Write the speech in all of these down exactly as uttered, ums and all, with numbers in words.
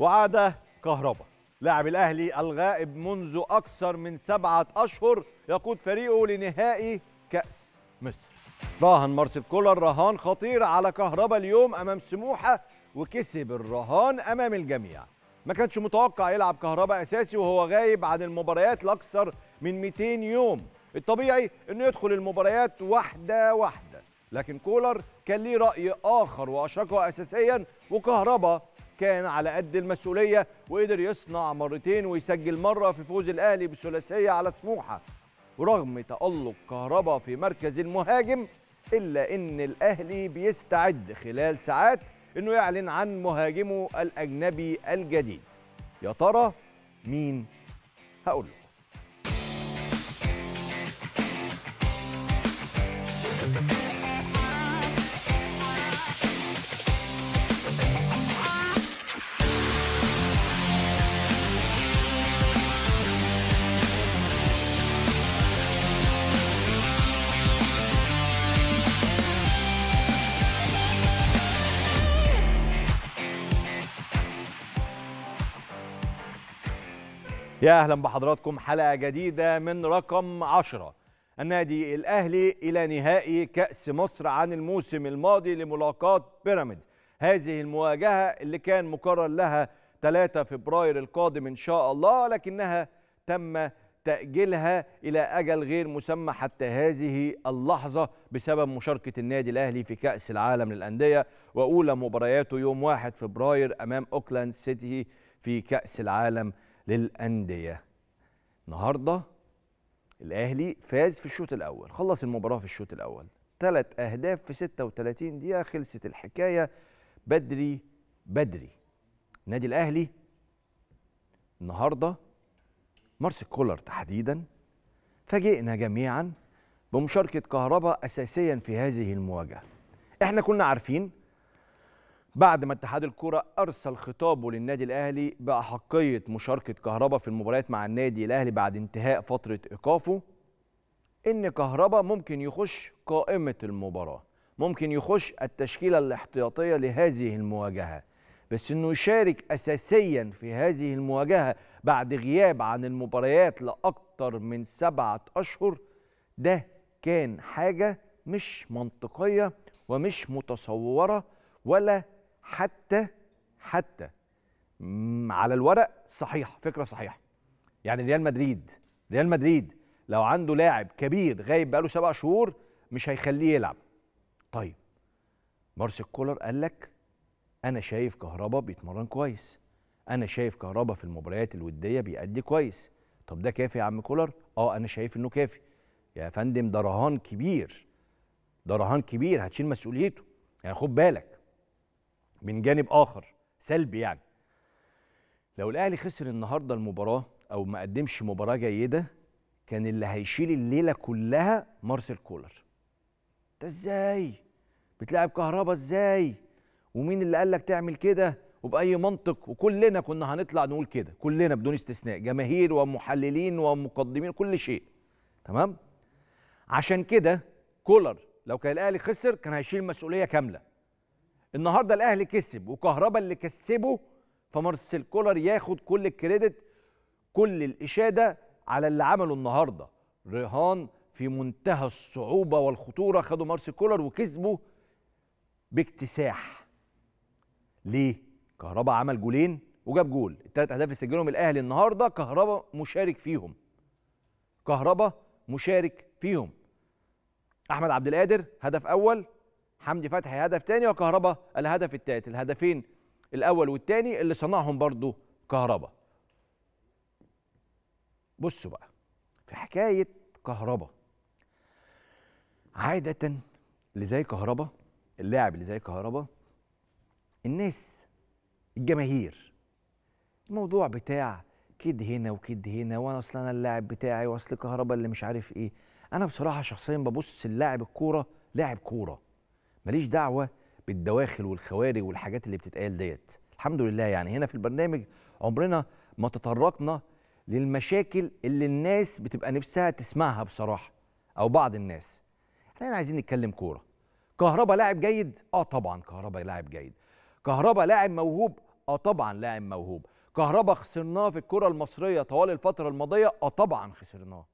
وعاد كهربا لاعب الأهلي الغائب منذ أكثر من سبعة أشهر يقود فريقه لنهائي كأس مصر. راهن مارسيل كولر رهان خطير على كهربا اليوم أمام سموحه وكسب الرهان أمام الجميع. ما كانش متوقع يلعب كهربا أساسي وهو غايب عن المباريات لأكثر من مئتين يوم، الطبيعي أنه يدخل المباريات واحدة واحدة، لكن كولر كان ليه رأي آخر وأشركه أساسيا، وكهربا كان على قد المسؤولية وقدر يصنع مرتين ويسجل مرة في فوز الأهلي بالثلاثية على سموحه. ورغم تألق كهربا في مركز المهاجم إلا أن الأهلي بيستعد خلال ساعات أنه يعلن عن مهاجمه الأجنبي الجديد. يا ترى مين؟ هقول له. يا أهلا بحضراتكم حلقة جديدة من رقم عشرة. النادي الأهلي إلى نهائي كأس مصر عن الموسم الماضي لملاقاة بيراميدز. هذه المواجهة اللي كان مقرر لها ثلاثة فبراير القادم إن شاء الله، لكنها تم تأجيلها إلى أجل غير مسمى حتى هذه اللحظة بسبب مشاركة النادي الأهلي في كأس العالم للأندية وأولى مبارياته يوم واحد فبراير أمام أوكلاند سيتي في كأس العالم للأندية. النهارده الأهلي فاز في الشوط الأول، خلص المباراة في الشوط الأول ثلاث أهداف في ستة وثلاثين دقيقة، خلصت الحكاية بدري بدري. النادي الأهلي النهارده مارسيل كولر تحديدا فاجئنا جميعا بمشاركة كهربا أساسيا في هذه المواجهة. احنا كنا عارفين بعد ما اتحاد الكرة أرسل خطابه للنادي الأهلي بأحقية مشاركة كهربا في المباريات مع النادي الأهلي بعد انتهاء فترة إيقافه، إن كهربا ممكن يخش قائمة المباراة، ممكن يخش التشكيلة الاحتياطية لهذه المواجهة، بس إنه يشارك أساسيا في هذه المواجهة بعد غياب عن المباريات لأكثر من سبعة أشهر، ده كان حاجة مش منطقية ومش متصورة ولا حتى حتى على الورق صحيح، فكرة صحيحة. يعني ريال مدريد ريال مدريد لو عنده لاعب كبير غايب بقاله سبع شهور مش هيخليه يلعب. طيب مارسيل كولر قال لك أنا شايف كهربا بيتمرن كويس، أنا شايف كهربا في المباريات الودية بيأدي كويس. طب ده كافي يا عم كولر؟ أه أنا شايف إنه كافي. يا فندم ده رهان كبير، ده رهان كبير هتشيل مسؤوليته، يعني خد بالك. من جانب آخر سلبي، يعني لو الأهلي خسر النهاردة المباراة أو ما قدمش مباراة جيدة كان اللي هيشيل الليلة كلها مارسيل كولر. ده إزاي؟ بتلعب كهربا إزاي؟ ومين اللي قال لك تعمل كده؟ وبأي منطق؟ وكلنا كنا هنطلع نقول كده، كلنا بدون استثناء، جماهير ومحللين ومقدمين كل شيء. تمام؟ عشان كده كولر لو كان الأهلي خسر كان هيشيل مسؤولية كاملة. النهارده الاهلي كسب وكهربا اللي كسبه، فمارسيل كولر ياخد كل الكريدت، كل الاشاده على اللي عمله النهارده. رهان في منتهى الصعوبه والخطوره خدوا مارسيل كولر وكسبه باكتساح. ليه؟ كهربا عمل جولين وجاب جول، الثلاث اهداف اللي سجلهم الاهلي النهارده كهربا مشارك فيهم. كهربا مشارك فيهم. احمد عبد القادر هدف اول، حمدي فتحي هدف تاني، وكهربا الهدف التالت. الهدفين الاول والتاني اللي صنعهم برضو كهربا. بصوا بقى في حكايه كهربا، عاده اللي زي كهربا، اللاعب اللي زي كهربا، الناس الجماهير الموضوع بتاع كد هنا وكد هنا، وانا اصل انا اللاعب بتاعي واصل كهربا اللي مش عارف ايه. انا بصراحه شخصيا ببص اللاعب الكوره لاعب كوره، ماليش دعوه بالدواخل والخوارج والحاجات اللي بتتقال ديت. الحمد لله يعني هنا في البرنامج عمرنا ما تطرقنا للمشاكل اللي الناس بتبقى نفسها تسمعها بصراحه، او بعض الناس. احنا عايزين نتكلم كوره. كهربا لاعب جيد؟ اه طبعا كهربا لاعب جيد. كهربا لاعب موهوب؟ اه طبعا لاعب موهوب. كهربا خسرناه في الكره المصريه طوال الفتره الماضيه، اه طبعا خسرناه.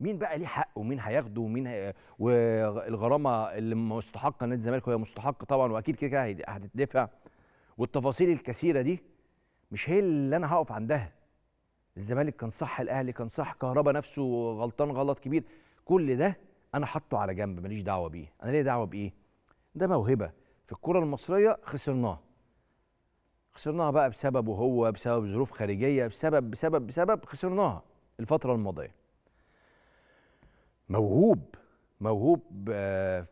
مين بقى ليه حق ومين هياخده ومين هي... والغرامه اللي مستحقه نادي الزمالك وهي مستحقه طبعا واكيد كده هتدفع، والتفاصيل الكثيره دي مش هي اللي انا هقف عندها. الزمالك كان صح، الاهلي كان صح، كهربا نفسه غلطان غلط كبير، كل ده انا حاطه على جنب ماليش دعوه بيه. انا ليه دعوه بايه؟ ده موهبه في الكره المصريه خسرناها، خسرناها بقى بسببه هو، بسبب ظروف خارجيه، بسبب بسبب بسبب خسرناها الفتره الماضيه. موهوب، موهوب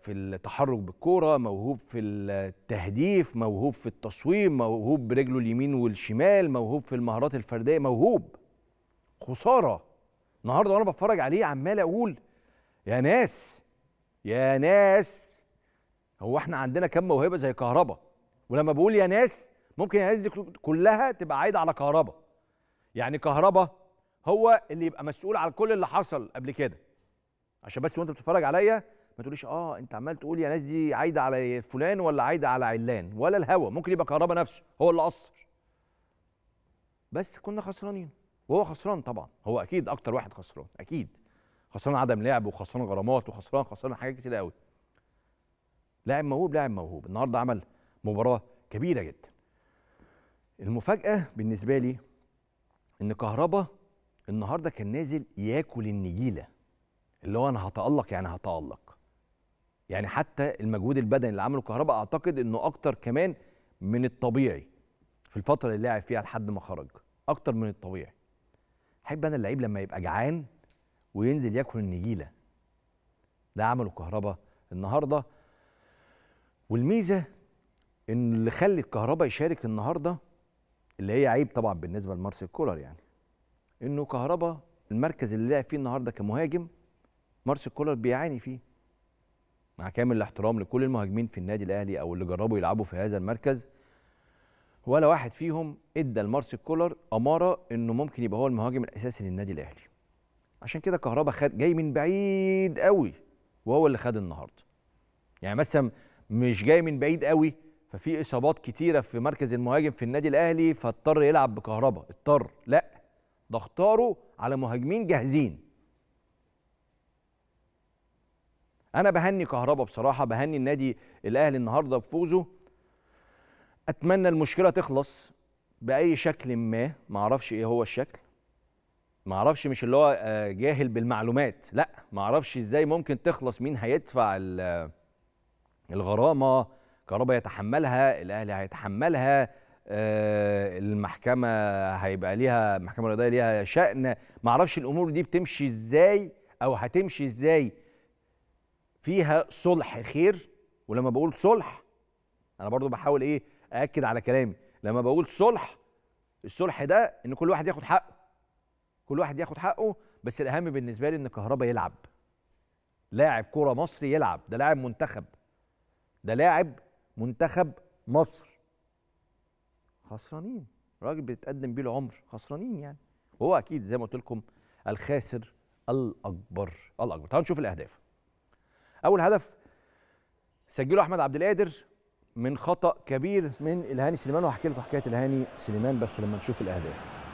في التحرك بالكوره، موهوب في التهديف، موهوب في التصويم، موهوب برجله اليمين والشمال، موهوب في المهارات الفرديه، موهوب. خساره النهارده وانا بتفرج عليه عمال اقول يا ناس يا ناس، هو احنا عندنا كم موهبه زي كهربا؟ ولما بقول يا ناس ممكن يا ناس دي كلها تبقى عايده على كهربا. يعني كهربا هو اللي يبقى مسؤول على كل اللي حصل قبل كده. عشان بس وانت بتتفرج عليا ما تقوليش اه انت عمال تقول يا ناس دي عايده على فلان ولا عايده على علان ولا الهوا، ممكن يبقى كهربا نفسه هو اللي قصر. بس كنا خسرانين وهو خسران طبعا، هو اكيد اكتر واحد خسران، اكيد خسران عدم لعب وخسران غرامات وخسران خسران حاجات كتير قوي. لاعب موهوب، لاعب موهوب النهارده عمل مباراه كبيره جدا. المفاجاه بالنسبه لي ان كهربا النهارده كان نازل ياكل النجيله، اللي هو انا هتألق يعني هتألق. يعني حتى المجهود البدني اللي عمله كهربا اعتقد انه اكتر كمان من الطبيعي في الفتره اللي لعب فيها لحد ما خرج، اكتر من الطبيعي. احب انا اللعيب لما يبقى جعان وينزل ياكل النجيله. ده عمله كهربا النهارده. والميزه ان اللي خلى كهربا يشارك النهارده اللي هي عيب طبعا بالنسبه لمارسيل كولر، يعني انه كهربا المركز اللي لعب فيه النهارده كمهاجم مارسيل كولر بيعاني فيه. مع كامل الاحترام لكل المهاجمين في النادي الاهلي او اللي جربوا يلعبوا في هذا المركز، ولا واحد فيهم ادى لمارسيل كولر اماره انه ممكن يبقى هو المهاجم الاساسي للنادي الاهلي. عشان كده كهربا خد جاي من بعيد قوي وهو اللي خد النهارده. يعني مثلا مش جاي من بعيد قوي ففي اصابات كتيره في مركز المهاجم في النادي الاهلي فاضطر يلعب بكهربا، اضطر، لا ده اختاره على مهاجمين جاهزين. أنا بهني كهربا بصراحة، بهني النادي الأهلي النهارده بفوزه. أتمنى المشكلة تخلص بأي شكل ما، معرفش إيه هو الشكل. معرفش مش اللي هو جاهل بالمعلومات، لأ، معرفش إزاي ممكن تخلص، مين هيدفع الغرامة، كهربا يتحملها، الأهلي هيتحملها، المحكمة هيبقى ليها، المحكمة الرياضية ليها شأن، معرفش الأمور دي بتمشي إزاي أو هتمشي إزاي. فيها صلح خير، ولما بقول صلح انا برضو بحاول ايه ااكد على كلامي، لما بقول صلح الصلح ده ان كل واحد ياخد حقه، كل واحد ياخد حقه، بس الاهم بالنسبه لي ان كهربا يلعب، لاعب كره مصري يلعب، ده لاعب منتخب، ده لاعب منتخب مصر. خسرانين، راجل بيتقدم بيه العمر، خسرانين يعني، وهو اكيد زي ما قلت لكم الخاسر الاكبر الاكبر. تعالوا نشوف الاهداف. أول هدف سجله أحمد عبد القادر من خطأ كبير من الهاني سليمان، وهحكي لكم حكاية الهاني سليمان بس لما نشوف الأهداف.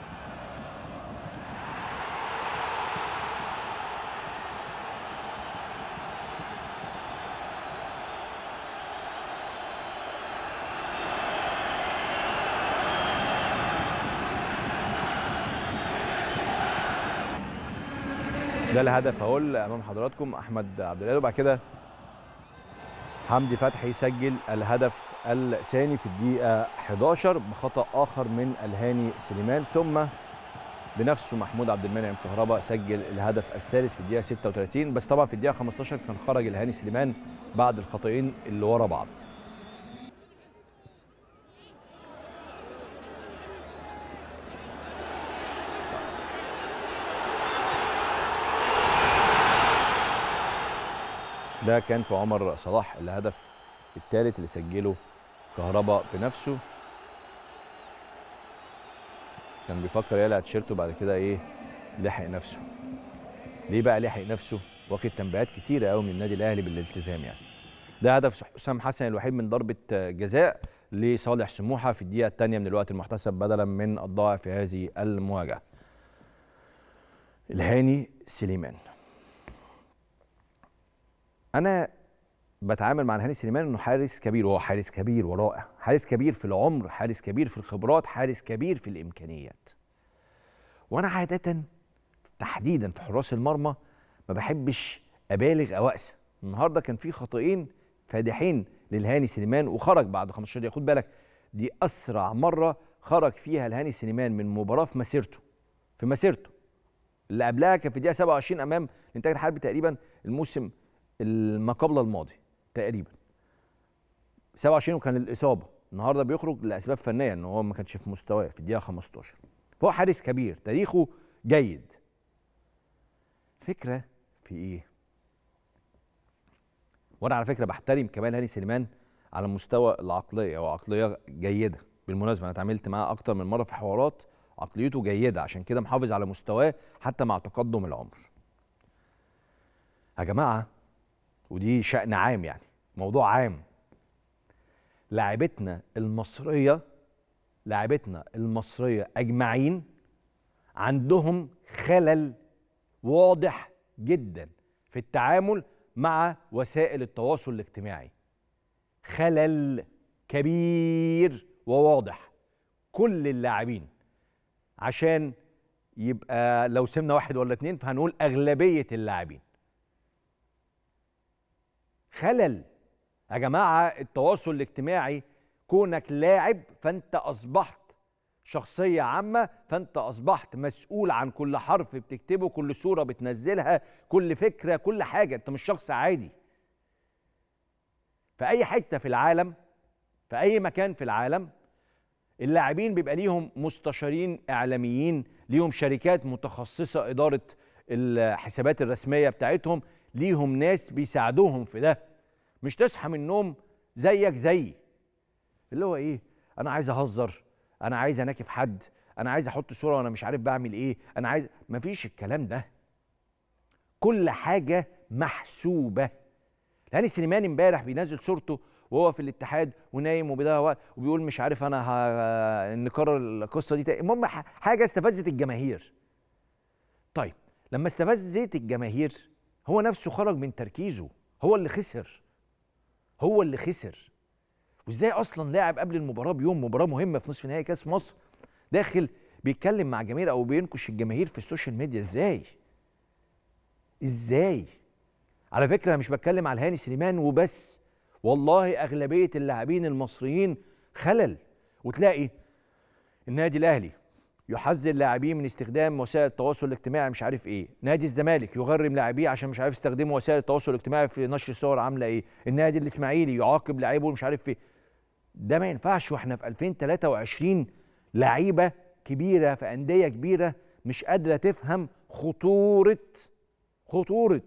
ده الهدف اهو امام حضراتكم، احمد عبد القادر، وبعد كده حمدي فتحي سجل الهدف الثاني في الدقيقه احد عشر بخطا اخر من الهاني سليمان، ثم بنفسه محمود عبد المنعم كهربا سجل الهدف الثالث في الدقيقه ستة وثلاثين، بس طبعا في الدقيقه خمسة عشر كان خرج الهاني سليمان بعد الخطئين اللي ورا بعض. ده كان في عمر صلاح الهدف الثالث اللي سجله كهربا بنفسه، كان بيفكر يقلع تيشيرته بعد كده ايه لحق نفسه. ليه بقى لحق نفسه؟ واخد تنبيهات كتيره قوي من النادي الاهلي بالالتزام يعني. ده هدف حسام حسن الوحيد من ضربه جزاء، لصالح سموحه في الدقيقه الثانيه من الوقت المحتسب بدلا من الضائع في هذه المواجهه. الهاني سليمان، انا بتعامل مع الهاني سليمان انه حارس كبير، وهو حارس كبير ورائع، حارس كبير في العمر، حارس كبير في الخبرات، حارس كبير في الامكانيات. وانا عاده تحديدا في حراس المرمى ما بحبش ابالغ او اقسى. النهارده كان في خطئين فادحين للهاني سليمان وخرج بعد خمستاشر دقيقه، خد بالك دي اسرع مره خرج فيها الهاني سليمان من مباراه في مسيرته في مسيرته اللي قبلها كان في الدقيقه سبعة وعشرين امام الانتاج الحربي تقريبا الموسم ما قبل الماضي تقريبا سبعة وعشرين، وكان الاصابه. النهارده بيخرج لاسباب فنيه ان هو ما كانش في مستواه في الدقيقه خمستاشر. فهو حارس كبير، تاريخه جيد. فكرة في ايه؟ وانا على فكره بحترم كمان هاني سليمان على مستوى العقليه، وعقليه جيده بالمناسبه، انا اتعاملت معاه اكتر من مره في حوارات، عقليته جيده عشان كده محافظ على مستواه حتى مع تقدم العمر. يا جماعه ودي شأن عام، يعني موضوع عام، لاعبتنا المصريه لاعبتنا المصريه اجمعين عندهم خلل واضح جدا في التعامل مع وسائل التواصل الاجتماعي، خلل كبير وواضح. كل اللاعبين عشان يبقى لو سمنا واحد ولا اتنين فهنقول أغلبية اللاعبين خلل. يا جماعة التواصل الاجتماعي، كونك لاعب فأنت أصبحت شخصية عامة، فأنت أصبحت مسؤول عن كل حرف بتكتبه، كل صورة بتنزلها، كل فكرة، كل حاجة. أنت مش شخص عادي. في أي حتة في العالم، في أي مكان في العالم، اللاعبين بيبقى ليهم مستشارين إعلاميين، ليهم شركات متخصصة إدارة الحسابات الرسمية بتاعتهم، ليهم ناس بيساعدوهم في ده. مش تصحى من النوم زيك زي اللي هو إيه، أنا عايز أهزر، أنا عايز أناكف حد، أنا عايز أحط صورة وأنا مش عارف بعمل إيه، أنا عايز، مفيش الكلام ده. كل حاجة محسوبة. هاني سليمان امبارح بينزل صورته وهو في الاتحاد ونايم وبيضيع وقت وبيقول مش عارف أنا ه... نكرر القصة دي تاني، المهم حاجة استفزت الجماهير. طيب لما استفزت الجماهير هو نفسه خرج من تركيزه، هو اللي خسر، هو اللي خسر. وازاي اصلا لاعب قبل المباراه بيوم، مباراه مهمه في نصف نهائي كاس مصر، داخل بيتكلم مع جماهير او بينكش الجماهير في السوشيال ميديا؟ ازاي؟ ازاي؟ على فكره مش بتكلم على هاني سليمان وبس، والله اغلبيه اللاعبين المصريين خلل. وتلاقي النادي الاهلي يحذر لاعبيه من استخدام وسائل التواصل الاجتماعي مش عارف ايه، نادي الزمالك يغرم لاعبيه عشان مش عارف يستخدموا وسائل التواصل الاجتماعي في نشر صور عامله ايه، النادي الاسماعيلي يعاقب لاعيبه مش عارف ايه. ده ما ينفعش واحنا في ألفين وثلاثة وعشرين لعيبه كبيره في انديه كبيره مش قادره تفهم خطوره خطوره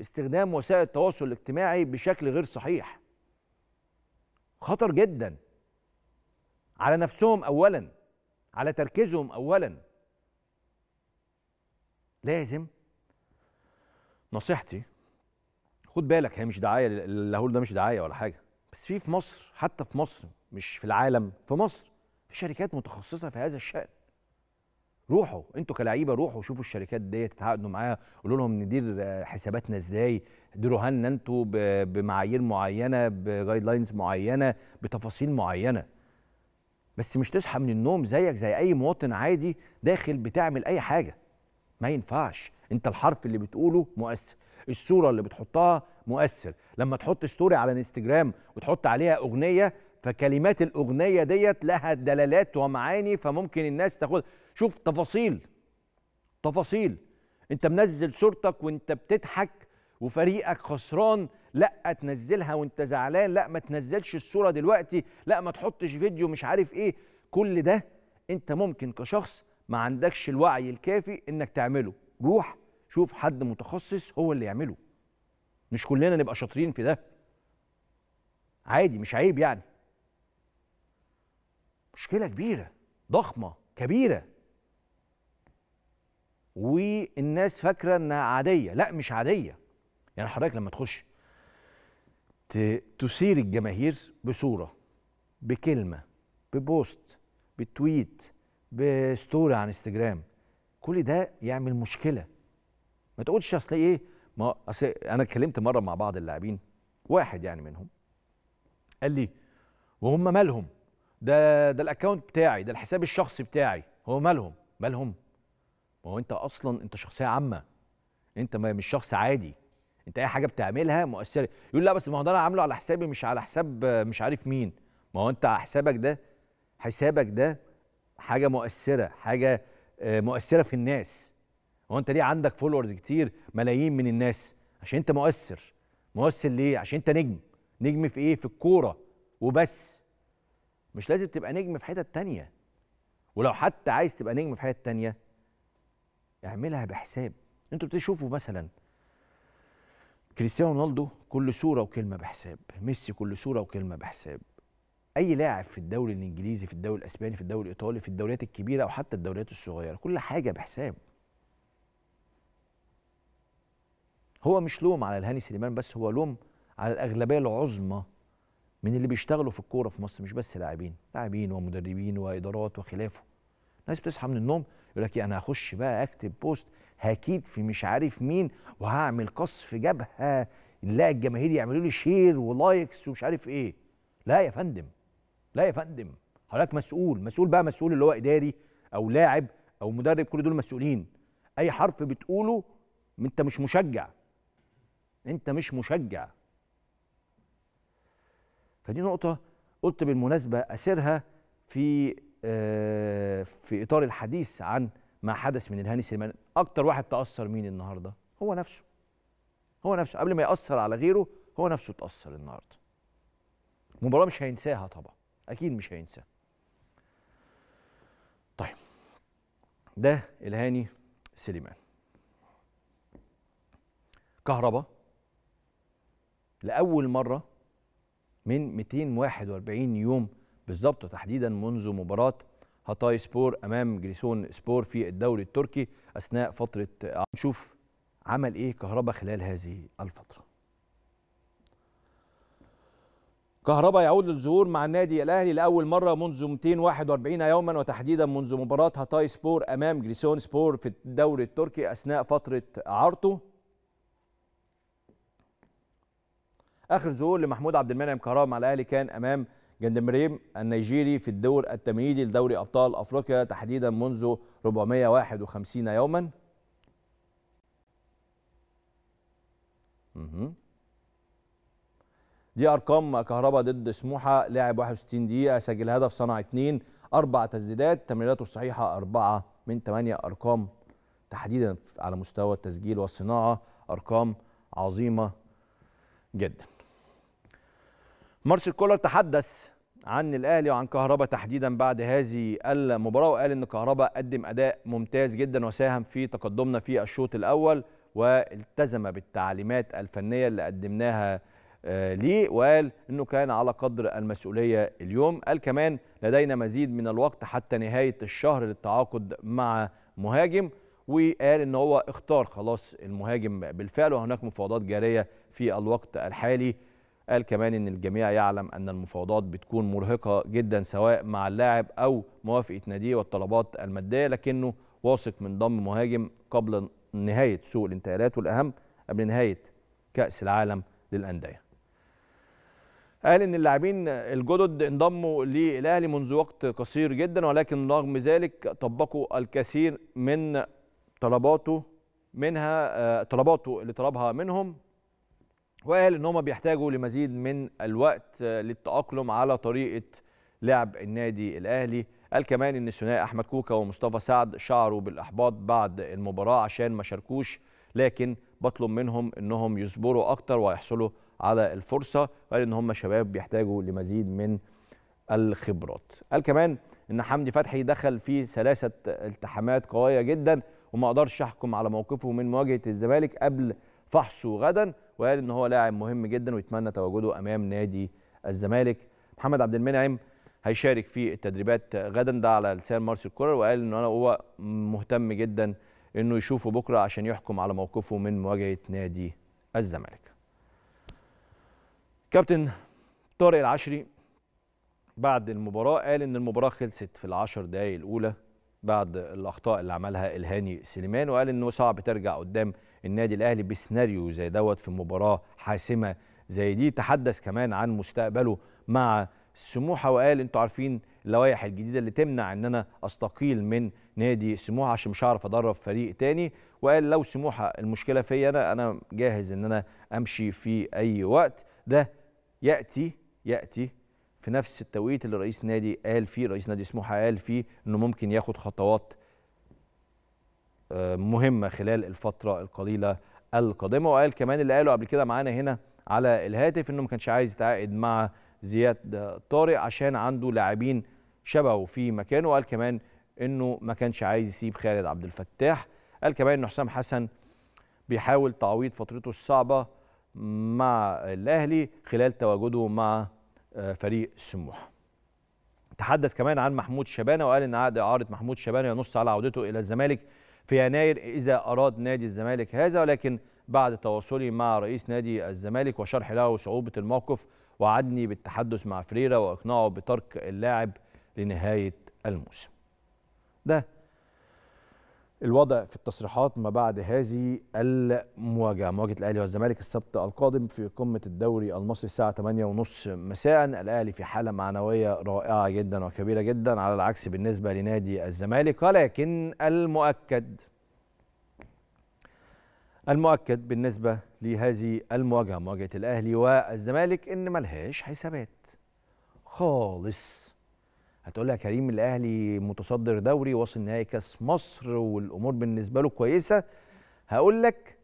استخدام وسائل التواصل الاجتماعي بشكل غير صحيح. خطر جدا على نفسهم اولا، على تركيزهم اولا. لازم، نصيحتي، خد بالك هي مش دعايه، اللي هقوله ده مش دعايه ولا حاجه، بس في في مصر، حتى في مصر مش في العالم، في مصر في شركات متخصصه في هذا الشأن. روحوا انتوا كلاعيبه، روحوا شوفوا الشركات ديت، اتعاقدوا معاها، قولوا لهم ندير حساباتنا ازاي، ديروها لنا انتوا بمعايير معينه، بجايد لاينز معينه، بتفاصيل معينه. بس مش تصحى من النوم زيك زي اي مواطن عادي داخل بتعمل اي حاجه. ما ينفعش، انت الحرف اللي بتقوله مؤثر، الصوره اللي بتحطها مؤثر، لما تحط ستوري على انستجرام وتحط عليها اغنيه فكلمات الاغنيه ديت لها دلالات ومعاني فممكن الناس تاخد، شوف تفاصيل تفاصيل. انت منزل صورتك وانت بتضحك وفريقك خسران، لا تنزلها وانت زعلان، لا ما تنزلش الصوره دلوقتي، لا ما تحطش فيديو مش عارف ايه. كل ده انت ممكن كشخص ما عندكش الوعي الكافي انك تعمله. روح شوف حد متخصص هو اللي يعمله، مش كلنا نبقى شاطرين في ده، عادي، مش عيب يعني. مشكله كبيره، ضخمه، كبيره، والناس فاكره انها عاديه. لا مش عاديه، يعني حضرتك لما تخش تثير الجماهير بصوره بكلمه، ببوست، بتويت، بستوري على انستجرام، كل ده يعمل مشكله. ما تقولش اصل ايه، ما اصل انا اتكلمت مره مع بعض اللاعبين، واحد يعني منهم قال لي وهم مالهم، ده ده الاكونت بتاعي، ده الحساب الشخصي بتاعي، هو مالهم؟ مالهم؟ ما هو انت اصلا انت شخصيه عامه، انت مش شخص عادي، انت اي حاجه بتعملها مؤثره. يقول لا بس ما هو ده انا عامله على حسابي مش على حساب مش عارف مين. ما هو انت حسابك ده حسابك ده حاجه مؤثره، حاجه مؤثره في الناس. هو انت ليه عندك فولورز كتير ملايين من الناس؟ عشان انت مؤثر. مؤثر ليه؟ عشان انت نجم. نجم في ايه؟ في الكوره وبس. مش لازم تبقى نجم في حتت تانية، ولو حتى عايز تبقى نجم في حتت تانية اعملها بحساب. انتوا بتشوفوا مثلا كريستيانو رونالدو كل صوره وكلمه بحساب، ميسي كل صوره وكلمه بحساب. اي لاعب في الدوري الانجليزي، في الدوري الاسباني، في الدوري الايطالي، في الدوريات الكبيره او حتى الدوريات الصغيره، كل حاجه بحساب. هو مش لوم على الهاني سليمان بس، هو لوم على الاغلبيه العظمى من اللي بيشتغلوا في الكوره في مصر، مش بس لاعبين، لاعبين ومدربين وادارات وخلافه. الناس بتصحى من النوم يقول لك انا هخش بقى اكتب بوست هاكيد في مش عارف مين، وهعمل قصف جبهه، نلاقي الجماهير يعملوا لي شير ولايكس ومش عارف ايه. لا يا فندم، لا يا فندم، حضرتك مسؤول، مسؤول بقى، مسؤول اللي هو اداري او لاعب او مدرب، كل دول مسؤولين. اي حرف بتقوله انت مش مشجع، انت مش مشجع. فدي نقطه قلت بالمناسبه اثرها في آه في اطار الحديث عن ما حدث من الهاني سليمان. اكتر واحد تاثر مين النهارده؟ هو نفسه، هو نفسه قبل ما ياثر على غيره، هو نفسه تاثر النهارده. مباراه مش هينساها طبعا، اكيد مش هينساها. طيب ده الهاني سليمان. كهربا لاول مره من مئتين وواحد وأربعين يوم بالظبط، وتحديدا منذ مباراه هاتاي سبور امام جريسون سبور في الدوري التركي اثناء فتره. نشوف عمل ايه كهربا خلال هذه الفتره. كهربا يعود للظهور مع النادي الاهلي لاول مره منذ مئتين وواحد وأربعين يوما، وتحديدا منذ مباراه هاتاي سبور امام جريسون سبور في الدوري التركي اثناء فتره عارته. اخر ظهور لمحمود عبد المنعم كهربا مع الاهلي كان امام جندمريم النيجيري في الدور التمهيدي لدوري ابطال افريقيا، تحديدا منذ أربعمئة وواحد وخمسين يوما. دي ارقام كهربا ضد سموحه، لعب واحد وستين دقيقه، سجل هدف، صنع اثنين، اربع تسديدات، تمريراته الصحيحه اربعه من ثمانيه. ارقام تحديدا على مستوى التسجيل والصناعه، ارقام عظيمه جدا. مارسيل كولر تحدث عن الاهلي وعن كهربا تحديدا بعد هذه المباراه، وقال ان كهربا قدم اداء ممتاز جدا وساهم في تقدمنا في الشوط الاول، والتزم بالتعليمات الفنيه اللي قدمناها ليه، وقال انه كان على قدر المسؤوليه اليوم. قال كمان لدينا مزيد من الوقت حتى نهايه الشهر للتعاقد مع مهاجم، وقال ان هو اختار خلاص المهاجم بالفعل، وهناك مفاوضات جاريه في الوقت الحالي. قال كمان ان الجميع يعلم ان المفاوضات بتكون مرهقه جدا سواء مع اللاعب او موافقه ناديه والطلبات الماديه، لكنه واثق من ضم مهاجم قبل نهايه سوق الانتقالات، والاهم قبل نهايه كاس العالم للانديه. قال ان اللاعبين الجدد انضموا للاهلي منذ وقت قصير جدا، ولكن رغم ذلك طبقوا الكثير من طلباته منها طلباته اللي طلبها منهم، وقال ان هم بيحتاجوا لمزيد من الوقت للتأقلم على طريقة لعب النادي الأهلي. قال كمان ان الثنائي أحمد كوكا ومصطفى سعد شعروا بالإحباط بعد المباراة عشان ما شاركوش، لكن بطلب منهم انهم يصبروا أكتر ويحصلوا على الفرصة. قال ان هم شباب بيحتاجوا لمزيد من الخبرات. قال كمان ان حمدي فتحي دخل في ثلاثة التحامات قوية جدا، وما أقدرش أحكم على موقفه من مواجهة الزمالك قبل فحصه غدا، وقال ان هو لاعب مهم جدا ويتمنى تواجده امام نادي الزمالك. محمد عبد المنعم هيشارك في التدريبات غدا، ده على لسان مارسيل كولر، وقال ان هو مهتم جدا انه يشوفه بكره عشان يحكم على موقفه من مواجهه نادي الزمالك. كابتن طارق العشري بعد المباراة قال إن المباراة خلصت في العشر دقايق الأولى بعد الأخطاء اللي عملها الهاني سليمان، وقال إنه صعب ترجع قدام النادي الأهلي بسيناريو زي دوت في مباراة حاسمة زي دي. تحدث كمان عن مستقبله مع سموحه وقال انتوا عارفين اللوائح الجديده اللي تمنع ان انا استقيل من نادي سموحه عشان مش هعرف ادرب فريق تاني، وقال لو سموحه المشكله فيا انا انا جاهز ان انا امشي في اي وقت. ده ياتي ياتي في نفس التوقيت اللي رئيس نادي قال فيه رئيس نادي سموحه قال فيه انه ممكن ياخد خطوات مهمه خلال الفتره القليله القادمه. وقال كمان اللي قاله قبل كده معانا هنا على الهاتف انه ما كانش عايز يتعاقد مع زياد طارق عشان عنده لاعبين شبهه في مكانه، وقال كمان انه ما كانش عايز يسيب خالد عبد الفتاح. قال كمان انه حسام حسن بيحاول تعويض فترته الصعبه مع الاهلي خلال تواجده مع فريق سموحه. تحدث كمان عن محمود شبانه وقال ان عقد اعاره محمود شبانه ينص على عودته الى الزمالك في يناير اذا اراد نادي الزمالك هذا، ولكن بعد تواصلي مع رئيس نادي الزمالك وشرح له صعوبه الموقف وعدني بالتحدث مع فيريرا واقناعه بترك اللاعب لنهايه الموسم. ده الوضع في التصريحات ما بعد هذه المواجهه، مواجهه الاهلي والزمالك السبت القادم في قمه الدوري المصري الساعه ثمانية وثلاثين مساء. الاهلي في حاله معنويه رائعه جدا وكبيره جدا على العكس بالنسبه لنادي الزمالك، ولكن المؤكد المؤكد بالنسبة لهذه المواجهة مواجهة الأهلي والزمالك إن ملهاش حسابات خالص. هتقول لها كريم الأهلي متصدر دوري واصل نهائي كأس مصر والأمور بالنسبة له كويسة، هقول لك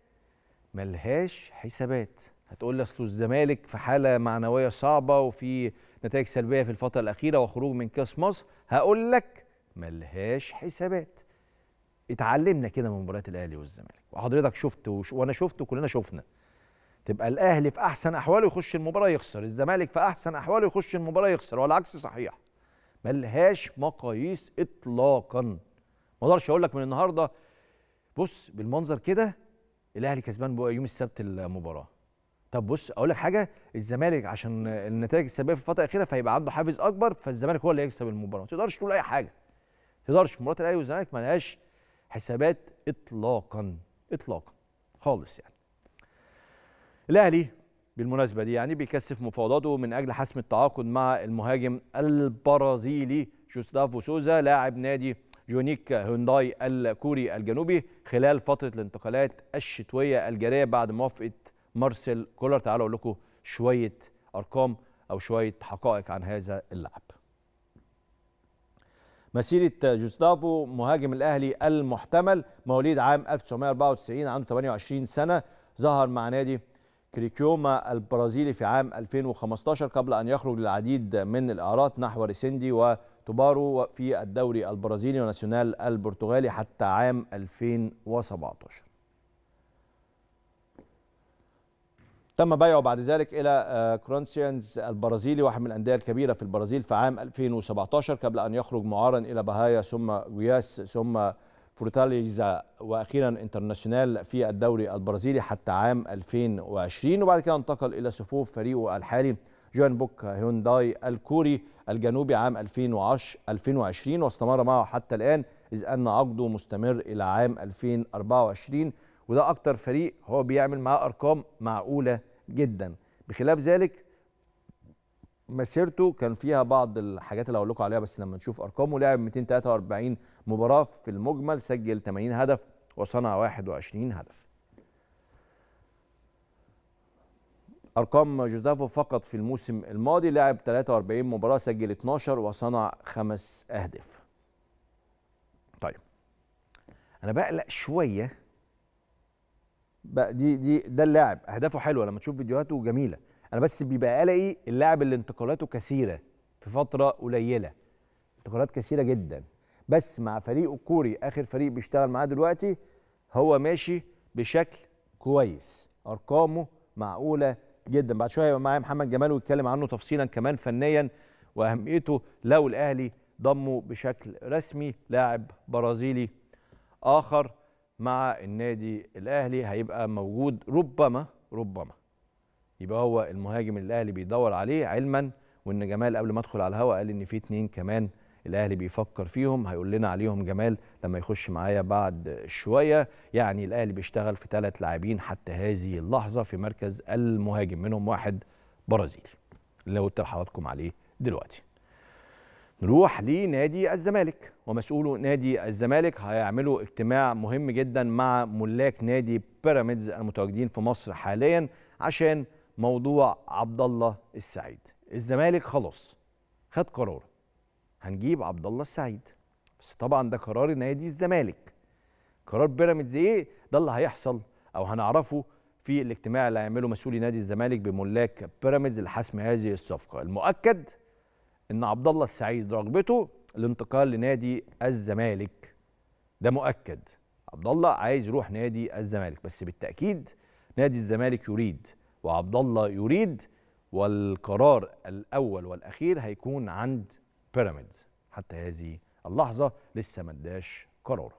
ملهاش حسابات. هتقول لها أصل الزمالك في حالة معنوية صعبة وفي نتائج سلبية في الفترة الأخيرة وخروج من كأس مصر، هقول لك ملهاش حسابات. اتعلمنا كده من مباريات الاهلي والزمالك، وحضرتك شفت وش... وانا شفت وكلنا شفنا، تبقى الاهلي في احسن احواله يخش المباراه يخسر، الزمالك في احسن احواله يخش المباراه يخسر، والعكس صحيح. ملهاش مقاييس اطلاقا. ما اقدرش اقول لك من النهارده بص بالمنظر كده الاهلي كسبان بقى يوم السبت المباراه. طب بص اقول لك حاجه، الزمالك عشان النتائج السلبيه في الفتره الاخيره فهيبقى عنده حافز اكبر، فالزمالك هو اللي هيكسب المباراه. ما تقدرش تقول اي حاجه. ما تقدرش مباراه الاهلي والزمالك ملهاش حسابات اطلاقا اطلاقا خالص. يعني الاهلي بالمناسبه دي يعني بيكثف مفاوضاته من اجل حسم التعاقد مع المهاجم البرازيلي جوستافو سوزا لاعب نادي جونبوك هيونداي الكوري الجنوبي خلال فتره الانتقالات الشتويه الجاريه بعد موافقه مارسيل كولر. تعالوا اقول لكم شويه ارقام او شويه حقائق عن هذا اللاعب. مسيرة جوستافو مهاجم الأهلي المحتمل مواليد عام ألف وتسعمائة وأربعة وتسعين عنده ثمانية وعشرين سنة، ظهر مع نادي كريكيوما البرازيلي في عام ألفين وخمسطاشر قبل أن يخرج للعديد من الإعارات نحو ريسيندي وتوبارو في الدوري البرازيلي وناسيونال البرتغالي حتى عام ألفين وسبعطاشر. تم بيعه بعد ذلك إلى كرونسيانز البرازيلي واحد من الأندية الكبيرة في البرازيل في عام ألفين وسبعطاشر قبل أن يخرج معارا إلى باهايا ثم غياس ثم فورتاليزا وأخيرا انترناسيونال في الدوري البرازيلي حتى عام ألفين وعشرين، وبعد كده انتقل إلى صفوف فريقه الحالي جونبوك هيونداي الكوري الجنوبي عام ألفين وعشرين واستمر معه حتى الآن إذ أن عقده مستمر إلى عام ألفين وأربعة وعشرين. وده أكتر فريق هو بيعمل معاه أرقام معقولة جدا. بخلاف ذلك مسيرته كان فيها بعض الحاجات اللي هقول لكم عليها بس لما نشوف أرقامه. لعب مئتين وثلاثة وأربعين مباراة في المجمل، سجل ثمانين هدف وصنع واحد وعشرين هدف. أرقام جوزافو فقط في الموسم الماضي لعب ثلاثة وأربعين مباراة، سجل اثناشر وصنع خمس أهداف. طيب أنا بقلق شوية بقى دي دي ده اللاعب اهدافه حلوه لما تشوف فيديوهاته جميله، انا بس بيبقى قلقي اللاعب اللي انتقالاته كثيره في فتره قليله، انتقالات كثيره جدا، بس مع فريقه الكوري اخر فريق بيشتغل معاه دلوقتي هو ماشي بشكل كويس، ارقامه معقوله جدا. بعد شويه هيبقى معايا محمد جمال ويتكلم عنه تفصيلا كمان فنيا واهميته لو الاهلي ضمه بشكل رسمي لاعب برازيلي اخر مع النادي الأهلي هيبقى موجود. ربما ربما يبقى هو المهاجم اللي الأهلي بيدور عليه، علما وان جمال قبل ما ادخل على الهواء قال ان في اتنين كمان الاهلي بيفكر فيهم، هيقول لنا عليهم جمال لما يخش معايا بعد شويه. يعني الاهلي بيشتغل في ثلاث لاعبين حتى هذه اللحظه في مركز المهاجم، منهم واحد برازيلي اللي قلت لحضراتكم عليه دلوقتي. نروح لنادي الزمالك، ومسؤولو نادي الزمالك هيعملوا اجتماع مهم جدا مع ملاك نادي بيراميدز المتواجدين في مصر حاليا عشان موضوع عبدالله السعيد. الزمالك خلاص خد قرار، هنجيب عبدالله السعيد، بس طبعا ده قرار نادي الزمالك. قرار بيراميدز ايه؟ ده اللي هيحصل او هنعرفه في الاجتماع اللي هيعمله مسؤولي نادي الزمالك بملاك بيراميدز لحسم هذه الصفقه. المؤكد ان عبد الله السعيد رغبته الانتقال لنادي الزمالك، ده مؤكد. عبد الله عايز يروح نادي الزمالك، بس بالتاكيد نادي الزمالك يريد وعبد الله يريد، والقرار الاول والاخير هيكون عند بيراميدز. حتى هذه اللحظه لسه ما اداش قراره.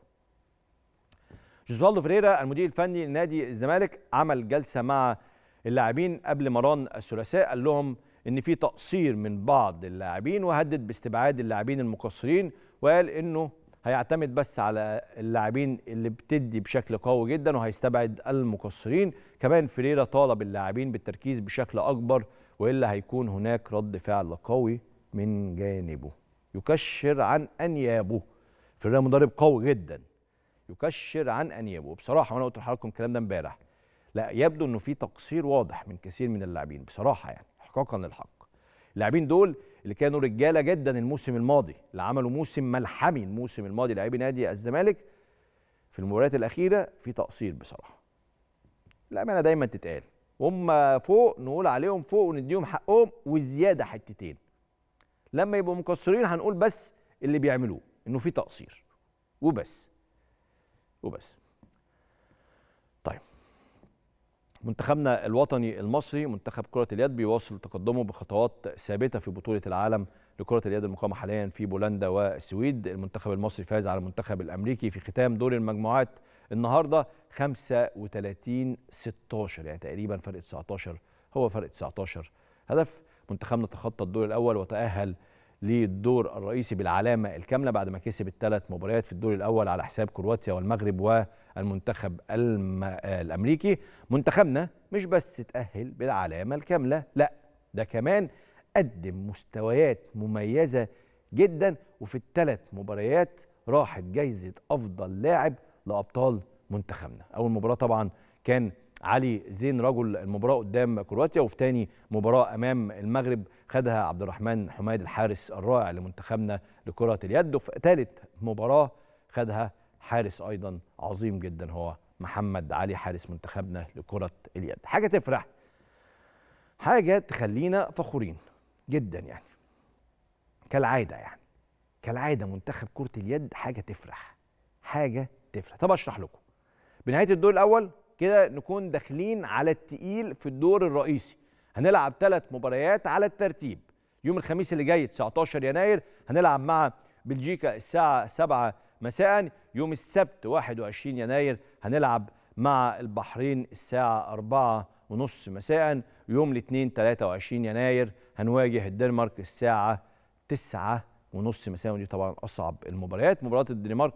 جوزوالدو فيريرا المدير الفني لنادي الزمالك عمل جلسه مع اللاعبين قبل مران الثلاثاء، قال لهم ان في تقصير من بعض اللاعبين وهدد باستبعاد اللاعبين المقصرين، وقال انه هيعتمد بس على اللاعبين اللي بتدي بشكل قوي جدا وهيستبعد المقصرين. كمان فيريرا طالب اللاعبين بالتركيز بشكل اكبر والا هيكون هناك رد فعل قوي من جانبه يكشر عن انيابه. فيريرا مدرب قوي جدا يكشر عن انيابه. بصراحه وانا قلت لحضراتكم الكلام ده امبارح، لا يبدو انه في تقصير واضح من كثير من اللاعبين بصراحه، يعني حقاً للحق. اللاعبين دول اللي كانوا رجاله جدا الموسم الماضي، اللي عملوا موسم ملحمي الموسم الماضي لاعبي نادي الزمالك، في المباريات الاخيره في تقصير بصراحه. الامانه دايما تتقال، هم فوق نقول عليهم فوق ونديهم حقهم والزياده حتتين. لما يبقوا مقصرين هنقول بس اللي بيعملوه انه في تقصير وبس وبس. طيب، منتخبنا الوطني المصري منتخب كرة اليد بيواصل تقدمه بخطوات ثابتة في بطولة العالم لكرة اليد المقامة حاليا في بولندا والسويد. المنتخب المصري فاز على المنتخب الأمريكي في ختام دور المجموعات النهارده خمسة وثلاثين ستة عشر، يعني تقريبا فرق تسعتاشر، هو فرق تسعتاشر هدف. منتخبنا تخطى الدور الأول وتأهل للدور الرئيسي بالعلامة الكاملة بعد ما كسب الثلاث مباريات في الدور الأول على حساب كرواتيا والمغرب و المنتخب الم... الامريكي. منتخبنا مش بس تأهل بالعلامه الكامله، لا ده كمان قدم مستويات مميزه جدا، وفي الثلاث مباريات راحت جايزه افضل لاعب لابطال منتخبنا. اول مباراه طبعا كان علي زين رجل المباراه قدام كرواتيا، وفي ثاني مباراه امام المغرب خدها عبد الرحمن حميد الحارس الرائع لمنتخبنا لكره اليد، وفي ثالث مباراه خدها حارس ايضا عظيم جدا هو محمد علي حارس منتخبنا لكره اليد. حاجه تفرح، حاجه تخلينا فخورين جدا، يعني كالعاده يعني كالعاده منتخب كره اليد حاجه تفرح حاجه تفرح. طب اشرح لكم، بنهايه الدور الاول كده نكون داخلين على التقيل في الدور الرئيسي. هنلعب ثلاث مباريات على الترتيب، يوم الخميس اللي جاي تسعتاشر يناير هنلعب مع بلجيكا الساعه سبعة مساء، يوم السبت واحد وعشرين يناير هنلعب مع البحرين الساعة أربعة وثلاثين مساء، يوم الاثنين ثلاثة وعشرين يناير هنواجه الدنمارك الساعة تسعة وثلاثين مساء، ودي طبعا أصعب المباريات. مباراة الدنمارك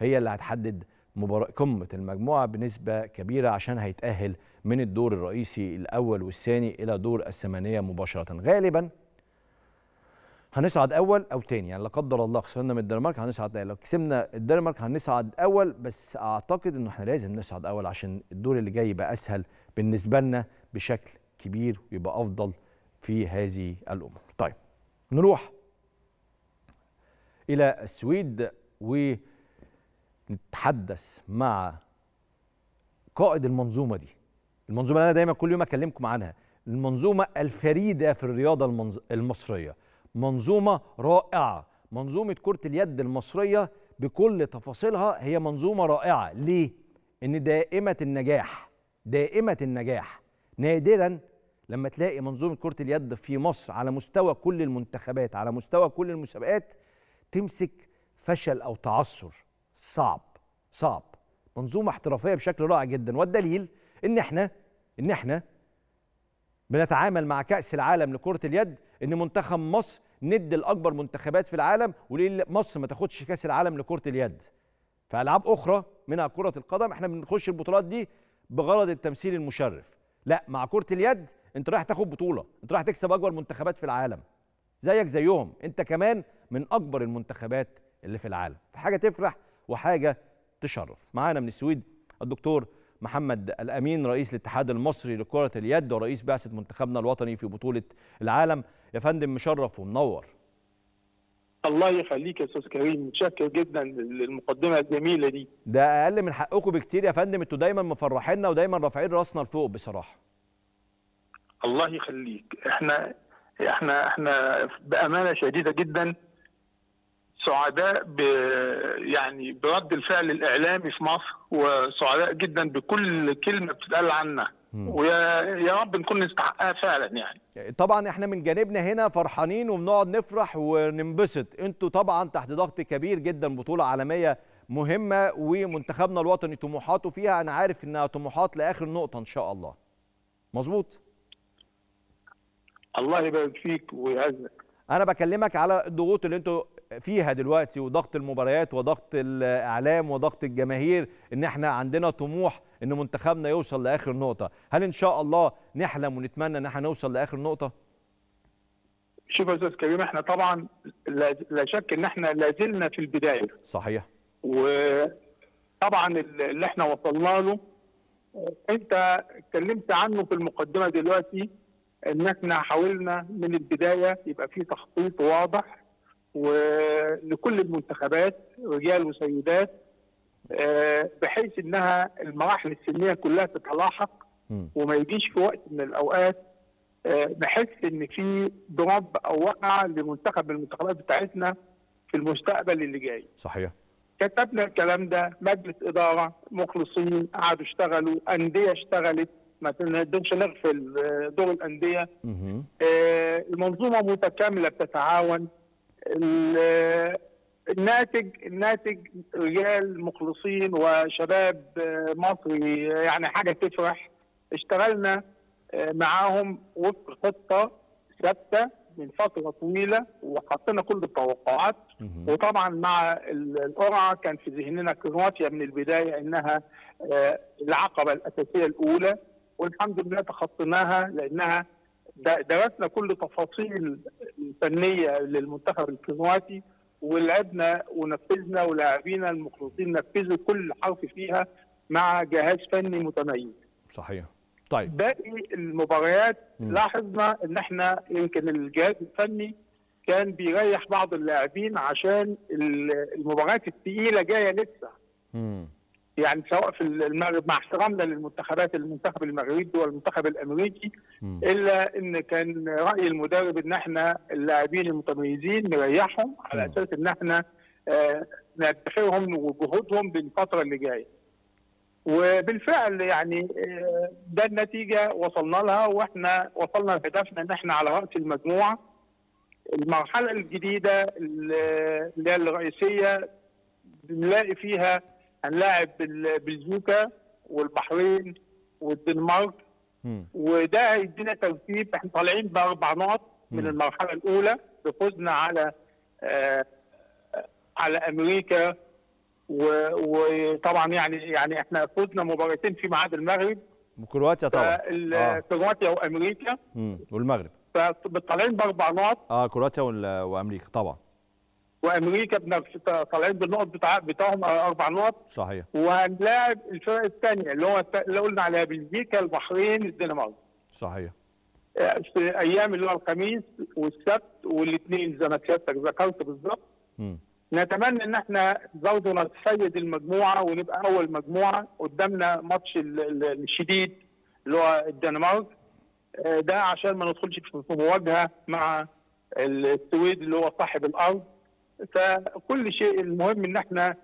هي اللي هتحدد مباراة قمة المجموعة بنسبة كبيرة، عشان هيتأهل من الدور الرئيسي الأول والثاني إلى دور الثمانية مباشرة. غالبا هنصعد اول او ثاني، يعني لا قدر الله خسرنا من الدنمارك هنصعد تاني. لو كسبنا الدنمارك هنصعد اول، بس اعتقد انه احنا لازم نصعد اول عشان الدور اللي جاي يبقى اسهل بالنسبه لنا بشكل كبير ويبقى افضل في هذه الامور. طيب، نروح الى السويد ونتحدث مع قائد المنظومه دي، المنظومه اللي انا دايما كل يوم اكلمكم عنها، المنظومه الفريده في الرياضه المصريه، منظومة رائعة. منظومة كرة اليد المصرية بكل تفاصيلها هي منظومة رائعة. ليه؟ إن دائمة النجاح، دائمة النجاح. نادراً لما تلاقي منظومة كرة اليد في مصر على مستوى كل المنتخبات، على مستوى كل المسابقات، تمسك فشل أو تعثر. صعب صعب. منظومة احترافية بشكل رائع جداً، والدليل إن إحنا إن إحنا بنتعامل مع كأس العالم لكرة اليد ان منتخب مصر ند الاكبر منتخبات في العالم، وليه مصر ما تاخدش كاس العالم لكره اليد؟ فالعاب اخرى منها كره القدم احنا بنخش البطولات دي بغرض التمثيل المشرف، لا مع كره اليد انت رايح تاخد بطوله، انت رايح تكسب اكبر منتخبات في العالم زيك زيهم، انت كمان من اكبر المنتخبات اللي في العالم، فحاجه تفرح وحاجه تشرف. معانا من السويد الدكتور محمد الامين رئيس الاتحاد المصري لكره اليد ورئيس بعثه منتخبنا الوطني في بطوله العالم. يا فندم مشرف ومنور. الله يخليك يا استاذ كريم، متشكر جدا للمقدمه الجميله دي. ده اقل من حقكم بكتير يا فندم، انتوا دايما مفرحيننا ودايما رافعين راسنا لفوق بصراحه. الله يخليك، احنا احنا احنا بامانه شديده جدا سعداء ب يعني برد الفعل الاعلامي في مصر، وسعداء جدا بكل كلمه بتتقال عنا، ويا رب نكون نستحقها فعلا. يعني طبعا احنا من جانبنا هنا فرحانين وبنقعد نفرح وننبسط، انتوا طبعا تحت ضغط كبير جدا، بطوله عالميه مهمه ومنتخبنا الوطني طموحاته فيها، انا عارف انها طموحات لاخر نقطه ان شاء الله. مظبوط؟ الله يبارك فيك ويعزك. انا بكلمك على الضغوط اللي انتوا فيها دلوقتي وضغط المباريات وضغط الاعلام وضغط الجماهير، ان احنا عندنا طموح ان منتخبنا يوصل لاخر نقطه، هل ان شاء الله نحلم ونتمنى ان احنا نوصل لاخر نقطه؟ شوف يا استاذ كريم، احنا طبعا لا شك ان احنا لازلنا في البدايه. صحيح. وطبعا اللي احنا وصلنا له انت اتكلمت عنه في المقدمه دلوقتي، ان احنا حاولنا من البدايه يبقى في تخطيط واضح ولكل المنتخبات رجال وسيدات، بحيث انها المراحل السنيه كلها تتلاحق وما يجيش في وقت من الاوقات نحس ان في ضرب او وقعه لمنتخب من المنتخبات بتاعتنا في المستقبل اللي جاي. صحيح. كتبنا الكلام ده، مجلس اداره مخلصين قعدوا اشتغلوا، انديه اشتغلت، ما نقدرش نغفل دور الانديه. المنظومه متكامله بتتعاون، الناتج الناتج رجال مخلصين وشباب مصري، يعني حاجه تفرح. اشتغلنا معاهم وفق خطه ثابته من فتره طويله وحطينا كل التوقعات، وطبعا مع القرعه كان في ذهننا كرواتيا من البدايه انها العقبه الاساسيه الاولى، والحمد لله تخطيناها لانها درسنا كل تفاصيل فنيه للمنتخب الكرواتي ولعبنا ونفذنا ولاعبينا المخلصين نفذوا كل حرف فيها مع جهاز فني متميز. صحيح. طيب باقي المباريات مم. لاحظنا ان احنا يمكن الجهاز الفني كان بيريح بعض اللاعبين عشان المباريات الثقيله جايه لسه. امم يعني سواء في المغرب، مع احترامنا للمنتخبات، المنتخب المغربي والمنتخب الامريكي، الا ان كان راي المدرب ان احنا اللاعبين المتميزين نريحهم على اساس ان احنا آه ندخرهم وجهودهم بالفتره اللي جايه. وبالفعل يعني آه ده النتيجه وصلنا لها، واحنا وصلنا لهدفنا ان احنا على راس المجموعه. المرحله الجديده اللي هي الرئيسيه بنلاقي فيها هنلاعب بلجيكا والبحرين والدنمارك، وده هيدينا ترتيب. احنا طالعين باربع نقط من المرحله الاولى بفوزنا على آه على امريكا، وطبعا يعني يعني احنا فوزنا مباراتين في ميعاد المغرب وكرواتيا، طبعا آه. كرواتيا وامريكا مم. والمغرب، فطالعين باربع نقط اه كرواتيا وامريكا طبعا، وامريكا طالعين بالنقط بتاعهم اربع نقط. صحيح. وهنلاعب الفرق الثانيه اللي هو اللي قلنا عليها بلجيكا البحرين الدنمارك. صحيح. في ايام اللي هو الخميس والسبت والاثنين زي ما سيادتك ذكرت بالظبط. نتمنى ان احنا برضه نتسيد المجموعه ونبقى اول مجموعه. قدامنا ماتش الشديد اللي هو الدنمارك ده عشان ما ندخلش في مواجهه مع السويد اللي هو صاحب الارض. فكل شيء المهم ان احنا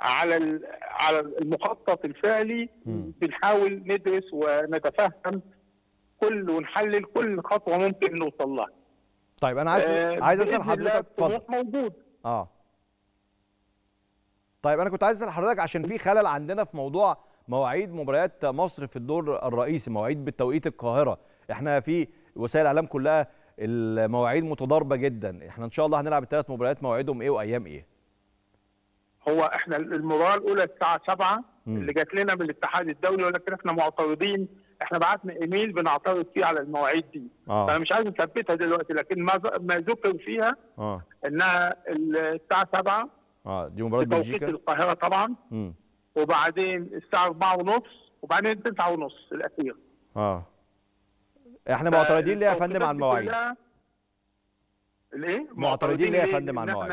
على على المخطط الفعلي م. بنحاول ندرس ونتفهم كل ونحلل كل خطوه ممكن نوصل لها. طيب انا عايز آه عايز اسال حضرتك. اتفضل. موجود. اه طيب انا كنت عايز اسال حضرتك عشان في خلل عندنا في موضوع مواعيد مباريات مصر في الدور الرئيسي، مواعيد بالتوقيت القاهره، احنا في وسائل الاعلام كلها المواعيد متضاربه جدا، احنا ان شاء الله هنلعب الثلاث مباريات، موعدهم ايه وايام ايه؟ هو احنا المباراه الاولى الساعه سبعة اللي جات لنا من الاتحاد الدولي، ولكن احنا معترضين، احنا بعتنا ايميل بنعترض فيه على المواعيد دي. آه. فانا مش عايز اثبتها دلوقتي، لكن ما ما ذكر فيها آه. انها الساعه سبعة اه دي مباراه بلجيكا بتوقيت القاهره طبعا، مم. وبعدين الساعه أربعة ونص وبعدين تسعة ونص الاخير. اه احنا معترضين ليه يا فندم على المواعيد؟ ليه؟ معترضين ليه يا فندم على المواعيد؟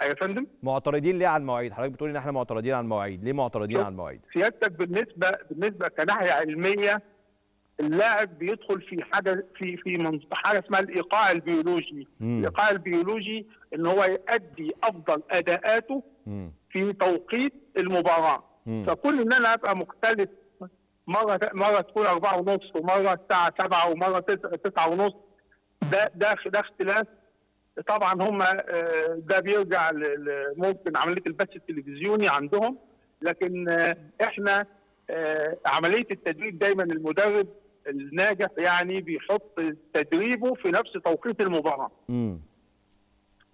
ايوه يا فندم؟ معترضين ليه على المواعيد؟ حضرتك بتقول ان احنا معترضين على المواعيد، ليه معترضين على المواعيد؟ سيادتك بالنسبه بالنسبه كناحيه علميه، اللاعب بيدخل في حاجه في في حاجه اسمها الايقاع البيولوجي، مم. الايقاع البيولوجي ان هو يؤدي افضل اداءاته مم. في توقيت المباراه، مم. فكل ان انا ابقى مختلف مره مره تكون أربعة ونص ومره الساعه سبعة ومره تسعة ونص، ده ده ده اختلاف طبعا. هم ده بيرجع ممكن عمليه البث التلفزيوني عندهم، لكن احنا عمليه التدريب دايما المدرب الناجح يعني بيحط تدريبه في نفس توقيت المباراه. امم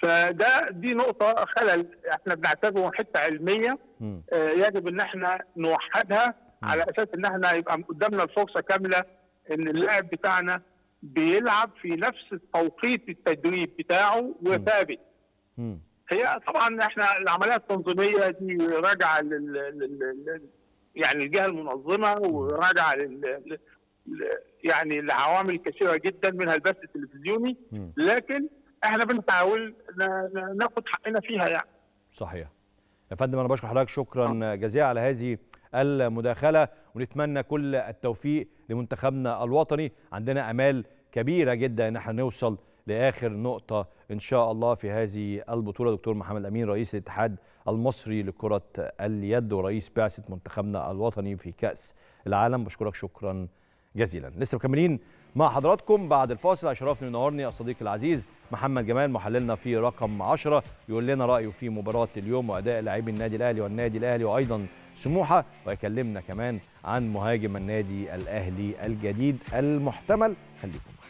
فده دي نقطه خلل احنا بنعتبره من حته علميه، مم. يجب ان احنا نوحدها على اساس ان احنا يبقى قدامنا الفرصه كامله ان اللاعب بتاعنا بيلعب في نفس التوقيت التدريب بتاعه وثابت. هي طبعا احنا العمليه التنظيميه دي راجعه لل يعني الجهه المنظمه، وراجعه لل يعني لعوامل كثيره جدا منها البث التلفزيوني، لكن احنا بنحاول ناخد حقنا فيها يعني. صحيح. يا فندم انا بشكر حضرتك شكرا جزيلا على هذه المداخلة، ونتمنى كل التوفيق لمنتخبنا الوطني، عندنا أمال كبيرة جدا ان احنا نوصل لآخر نقطة إن شاء الله في هذه البطولة. دكتور محمد أمين رئيس الاتحاد المصري لكرة اليد ورئيس بعثة منتخبنا الوطني في كأس العالم، بشكرك شكرا جزيلا. لسه مكملين مع حضراتكم بعد الفاصل. أشرفني ونورني الصديق العزيز محمد جمال محللنا في رقم عشرة، يقول لنا رأيه في مباراة اليوم وأداء لاعبي النادي الأهلي والنادي الأهلي وأيضا سموحه، ويكلمنا كمان عن مهاجم النادي الاهلي الجديد المحتمل. خليكم معانا.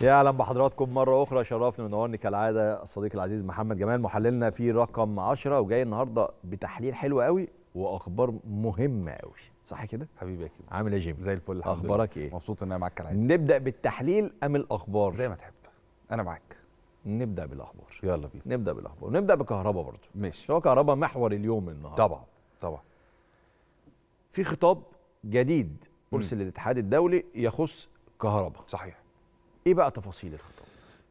يا اهلا بحضراتكم مره اخرى، شرفني ونورني كالعاده الصديق العزيز محمد جمال محللنا في رقم عشرة، وجاي النهارده بتحليل حلو قوي واخبار مهمه قوي، صح كده حبيبي يا كده؟ عامل ايه يا جيم؟ زي الفل. اخبارك ايه؟ مبسوط ان انا معاك كالعاده. نبدا بالتحليل ام الاخبار؟ زي ما تحب، انا معاك. نبدا بالاخبار، يلا بينا نبدا بالاخبار، ونبدا بكهربا برضه. ماشي. هو كهربا محور اليوم النهارده طبعا طبعا. في خطاب جديد ارسل للاتحاد الدولي يخص كهربا. صحيح. ايه بقى تفاصيل الخطاب؟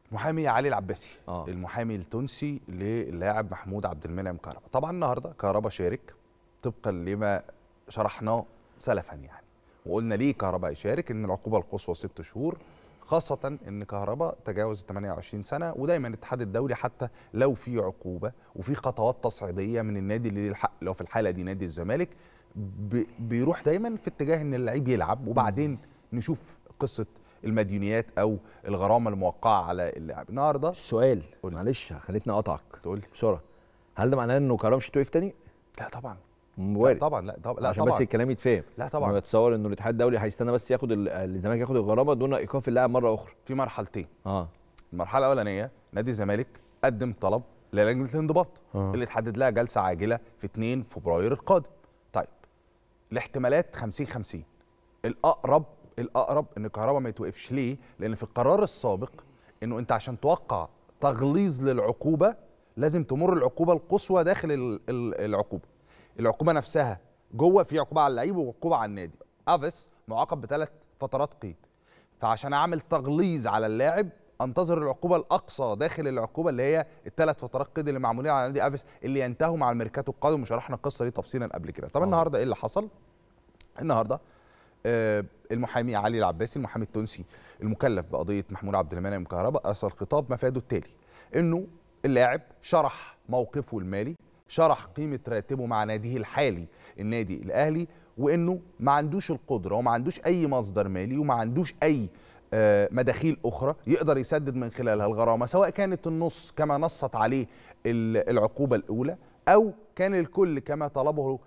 المحامي علي العباسي آه. المحامي التونسي للاعب محمود عبد المنعم كهربا. طبعا النهارده كهربا شارك طبقا لما شرحناه سلفا يعني، وقلنا ليه كهربا يشارك، ان العقوبه القصوى ست شهور، خاصه ان كهربا تجاوز ثمانية وعشرين سنة، ودايما الاتحاد الدولي حتى لو في عقوبه وفي خطوات تصعيديه من النادي اللي ليه الحق، لو في الحاله دي نادي الزمالك، بيروح دايما في اتجاه ان اللعيب يلعب، وبعدين نشوف قصه المديونيات او الغرامه الموقعه على اللاعب. النهارده السؤال، معلش خليتني اقطعك، تقول لي بسرعه، هل ده معناه انه كهربا مش هتوقف تاني؟ لا طبعا، وارد. لا طبعا، لا طبعا، عشان بس الكلام يتفهم. لا طبعا، انا بتصور انه الاتحاد الدولي هيستنى بس ياخد الزمالك ياخد الغرامه دون ايقاف اللاعب مره اخرى. في مرحلتين. اه المرحله الاولانيه نادي الزمالك قدم طلب للجنه الانضباط آه. اللي اتحدد لها جلسه عاجله في اتنين فبراير القادم. طيب الاحتمالات خمسين خمسين، الاقرب الأقرب إن كهربا ما يتوقفش. ليه؟ لأن في القرار السابق إنه أنت عشان توقع تغليظ للعقوبة لازم تمر العقوبة القصوى داخل العقوبة. العقوبة نفسها جوه، في عقوبة على اللعيب وعقوبة على النادي. أفيس معاقب بثلاث فترات قيد. فعشان أعمل تغليظ على اللاعب أنتظر العقوبة الأقصى داخل العقوبة اللي هي الثلاث فترات قيد اللي معمولين على نادي أفيس اللي ينتهوا مع الميركاتو القادم، وشرحنا القصة دي تفصيلا قبل كده. طب النهارده إيه اللي حصل؟ النهارده المحامي علي العباسي المحامي التونسي المكلف بقضيه محمود عبد المنعم كهربا ارسل خطاب مفاده التالي، انه اللاعب شرح موقفه المالي، شرح قيمه راتبه مع ناديه الحالي النادي الاهلي، وانه ما عندوش القدره وما عندوش اي مصدر مالي وما عندوش اي مداخيل اخرى يقدر يسدد من خلالها الغرامه، سواء كانت النص كما نصت عليه العقوبه الاولى او كان الكل كما طلبه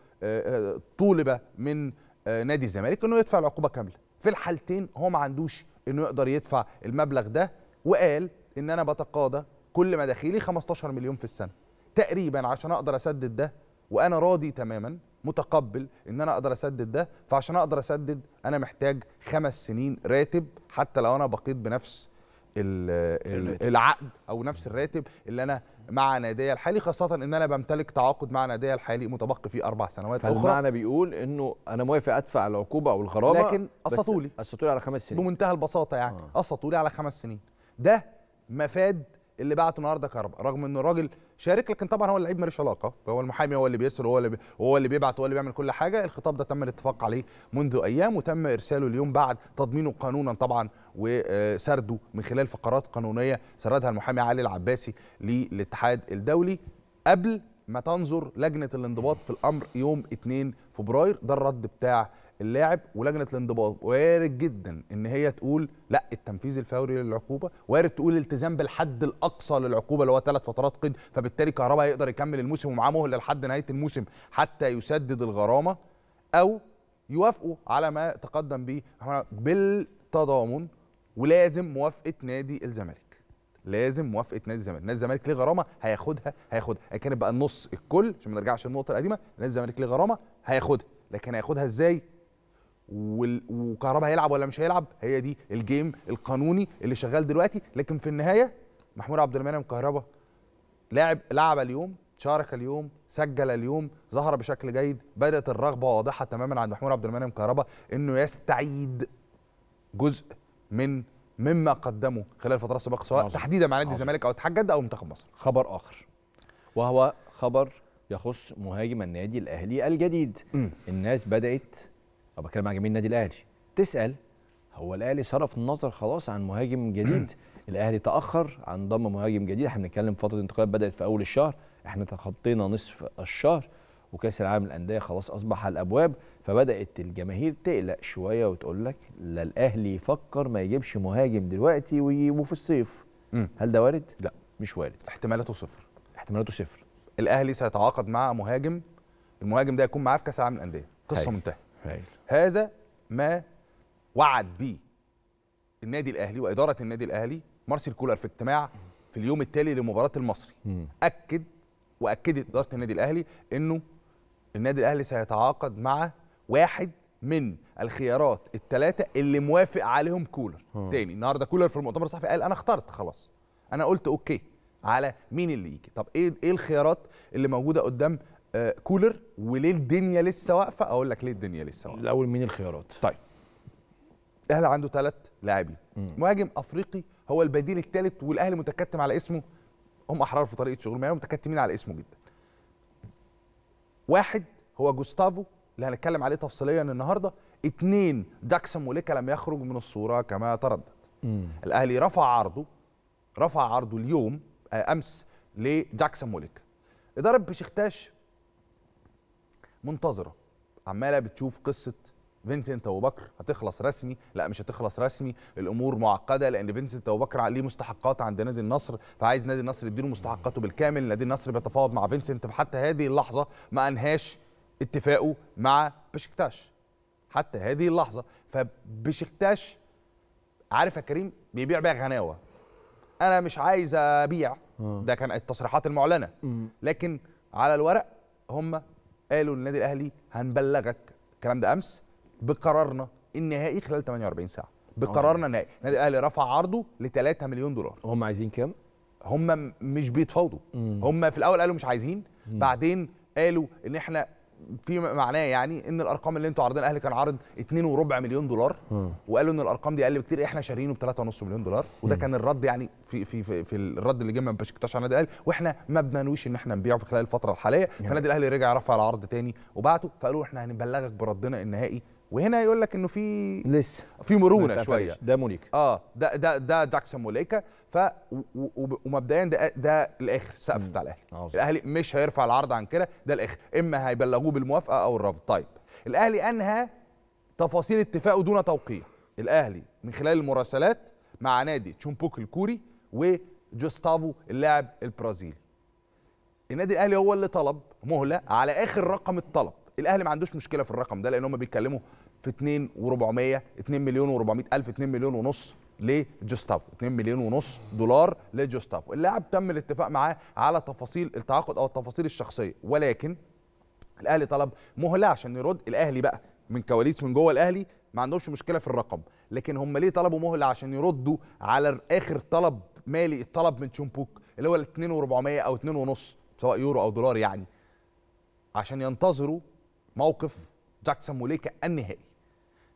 طولبه من نادي الزمالك انه يدفع العقوبه كامله. في الحالتين هو ما عندوش انه يقدر يدفع المبلغ ده، وقال ان انا بتقاضى كل مداخيلي خمستاشر مليون في السنه تقريبا عشان اقدر اسدد ده، وانا راضي تماما متقبل ان انا اقدر اسدد ده، فعشان اقدر اسدد انا محتاج خمس سنين راتب حتى لو انا بقيت بنفس العقد او نفس الراتب اللي انا مع نادي الحالي، خاصه ان انا بمتلك تعاقد مع نادي الحالي متبقي فيه اربع سنوات اخرى. فالمعنى بيقول انه انا موافق ادفع العقوبه او الغرامه، لكن قسطولي قسطولي على خمس سنين بمنتهى البساطه، يعني قسطولي آه. على خمس سنين. ده مفاد اللي بعته النهارده كهربا، رغم ان الراجل شارك، لكن طبعا هو اللعيب ماليش علاقه، هو المحامي هو اللي بيرسل وهو اللي بي... هو اللي بيبعت وهو اللي بيعمل كل حاجه. الخطاب ده تم الاتفاق عليه منذ ايام وتم ارساله اليوم بعد تضمينه قانونا طبعا، وسرده من خلال فقرات قانونيه سردها المحامي علي العباسي للاتحاد الدولي قبل ما تنظر لجنه الانضباط في الامر يوم اتنين فبراير. ده الرد بتاع اللاعب، ولجنه الانضباط وارد جدا ان هي تقول لا التنفيذ الفوري للعقوبه، وارد تقول التزام بالحد الاقصى للعقوبه اللي هو ثلاث فترات قيد، فبالتالي كهربا هيقدر يكمل الموسم ومعاه مهله لحد نهايه الموسم حتى يسدد الغرامه، او يوافقوا على ما تقدم به بالتضامن، ولازم موافقه نادي الزمالك، لازم موافقه نادي الزمالك. نادي الزمالك ليه غرامه هياخدها هياخدها يعني كانت بقى النص الكل عشان ما نرجعش للنقطه القديمه. نادي الزمالك ليه غرامه هياخدها، لكن هياخدها ازاي وكهربا هيلعب ولا مش هيلعب، هي دي الجيم القانوني اللي شغال دلوقتي. لكن في النهايه محمود عبد المنعم كهربا لاعب لعب اليوم، شارك اليوم، سجل اليوم، ظهر بشكل جيد، بدات الرغبه واضحه تماما عند محمود عبد المنعم كهربا انه يستعيد جزء من مما قدمه خلال الفتره السابقه، سواء تحديدا مع نادي الزمالك او اتحاد جده او منتخب مصر. خبر اخر وهو خبر يخص مهاجم النادي الاهلي الجديد. م. الناس بدات أو بتكلم مع جميع النادي الاهلي تسال هو الاهلي صرف النظر خلاص عن مهاجم جديد؟ الاهلي تاخر عن ضم مهاجم جديد. احنا بنتكلم فتره انتقالات بدات في اول الشهر، احنا تخطينا نصف الشهر وكاس العالم للانديه خلاص اصبح على الابواب، فبدات الجماهير تقلق شويه وتقول لك لا الاهلي يفكر ما يجيبش مهاجم دلوقتي ويجيبه في الصيف. م. هل ده وارد؟ لا مش وارد، احتمالاته صفر، احتمالاته صفر. الاهلي سيتعاقد مع مهاجم، المهاجم ده يكون معاه في كاس العالم للانديه، قصه منتهيه. هذا ما وعد به النادي الاهلي واداره النادي الاهلي مارسيل كولر في اجتماع في اليوم التالي لمباراه المصري. م. اكد واكدت اداره النادي الاهلي انه النادي الاهلي سيتعاقد مع واحد من الخيارات الثلاثه اللي موافق عليهم كولر. م. تاني النهارده كولر في المؤتمر الصحفي قال انا اخترت خلاص، انا قلت اوكي على مين اللي يجي. طب ايه ايه الخيارات اللي موجوده قدام كولر وليه الدنيا لسه واقفه؟ اقول لك ليه الدنيا لسه واقفه. الاول مين الخيارات؟ طيب الاهلي عنده ثلاث لاعبين، مهاجم افريقي هو البديل الثالث والاهلي متكتم على اسمه، هم احرار في طريقه شغلهم يعني متكتمين على اسمه جدا. واحد هو جوستافو اللي هنتكلم عليه تفصيليا النهارده، اثنين جاكسون موليكا لم يخرج من الصوره كما تردد. مم. الاهلي رفع عرضه رفع عرضه اليوم امس لجاكسون موليكا. اداره بشكتاش منتظره، عماله بتشوف قصه فينسنت ابو بكر هتخلص رسمي؟ لا مش هتخلص رسمي، الامور معقده لان فينسنت ابو بكر عليه مستحقات عند نادي النصر، فعايز نادي النصر يديله مستحقاته بالكامل. نادي النصر بيتفاوض مع فينسنت، فحتى هذه اللحظه ما انهاش اتفاقه مع بشكتاش، حتى هذه اللحظه. فبشكتاش عارف يا كريم بيبيع بيع غناوه، انا مش عايز ابيع، ده كان التصريحات المعلنه، لكن على الورق هم قالوا للنادي الاهلي هنبلغك، الكلام ده امس، بقرارنا النهائي خلال ثمانية وأربعين ساعة، بقرارنا النهائي. النادي الاهلي رفع عرضه ل تلاتة مليون دولار. هم عايزين كام؟ هم مش بيتفاوضوا، هم في الاول قالوا مش عايزين، مم. بعدين قالوا ان احنا في معناه يعني ان الارقام اللي انتوا عارضين، الاهلي كان عارض اتنين وربع مليون دولار، مم. وقالوا ان الارقام دي اقل بكتير، احنا شاريينه ب تلاتة ونص مليون دولار، وده مم. كان الرد يعني في في في, في الرد اللي جه من بشكتاش على النادي الاهلي، واحنا ما بدناويش ان احنا نبيعه في خلال الفتره الحاليه، فالنادي الاهلي رجع رفع العرض تاني وبعته، فقالوا احنا هنبلغك بردنا النهائي. وهنا يقول لك انه في لسه في مرونه شويه، ده موليكا اه ده ده ده جاكسون موليكا، ف ومبدئيا ده ده الاخر السقف بتاع الاهلي، الاهلي مش هيرفع العرض عن كده، ده الاخر، اما هيبلغوه بالموافقه او الرفض. طيب الاهلي انهى تفاصيل اتفاقه دون توقيع، الاهلي من خلال المراسلات مع نادي جونبوك الكوري وجوستافو اللاعب البرازيلي. النادي الاهلي هو اللي طلب مهله على اخر رقم الطلب، الاهلي ما عندوش مشكله في الرقم ده لان هم بيتكلموا في اتنين واربعمية، اتنين مليون واربعمية الف، اتنين مليون ونص لجوستافو، اتنين مليون ونص دولار لجوستافو. اللاعب تم الاتفاق معاه على تفاصيل التعاقد او التفاصيل الشخصيه، ولكن الاهلي طلب مهله عشان يرد. الاهلي بقى من كواليس من جوه الاهلي ما عندهمش مشكله في الرقم، لكن هم ليه طلبوا مهله؟ عشان يردوا على اخر طلب مالي، الطلب من شومبوك اللي هو اتنين واربعمية او اتنين ونص سواء يورو او دولار يعني، عشان ينتظروا موقف جاكسون موليكا النهائي.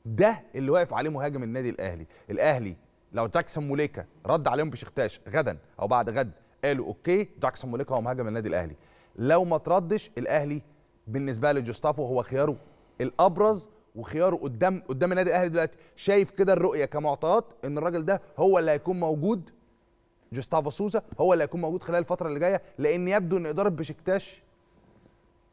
ده اللي واقف عليه مهاجم النادي الاهلي. الاهلي لو جاكسون موليكا رد عليهم بشختاش غدا او بعد غد قالوا اوكي جاكسون موليكا هو مهاجم النادي الاهلي، لو ما تردش الاهلي بالنسبه لجوستافو هو خياره الابرز وخياره قدام قدام النادي الاهلي دلوقتي. شايف كده الرؤيه كمعطيات ان الراجل ده هو اللي هيكون موجود، جوستافو سوزا هو اللي هيكون موجود خلال الفتره اللي جايه، لان يبدو ان اداره بشكتاش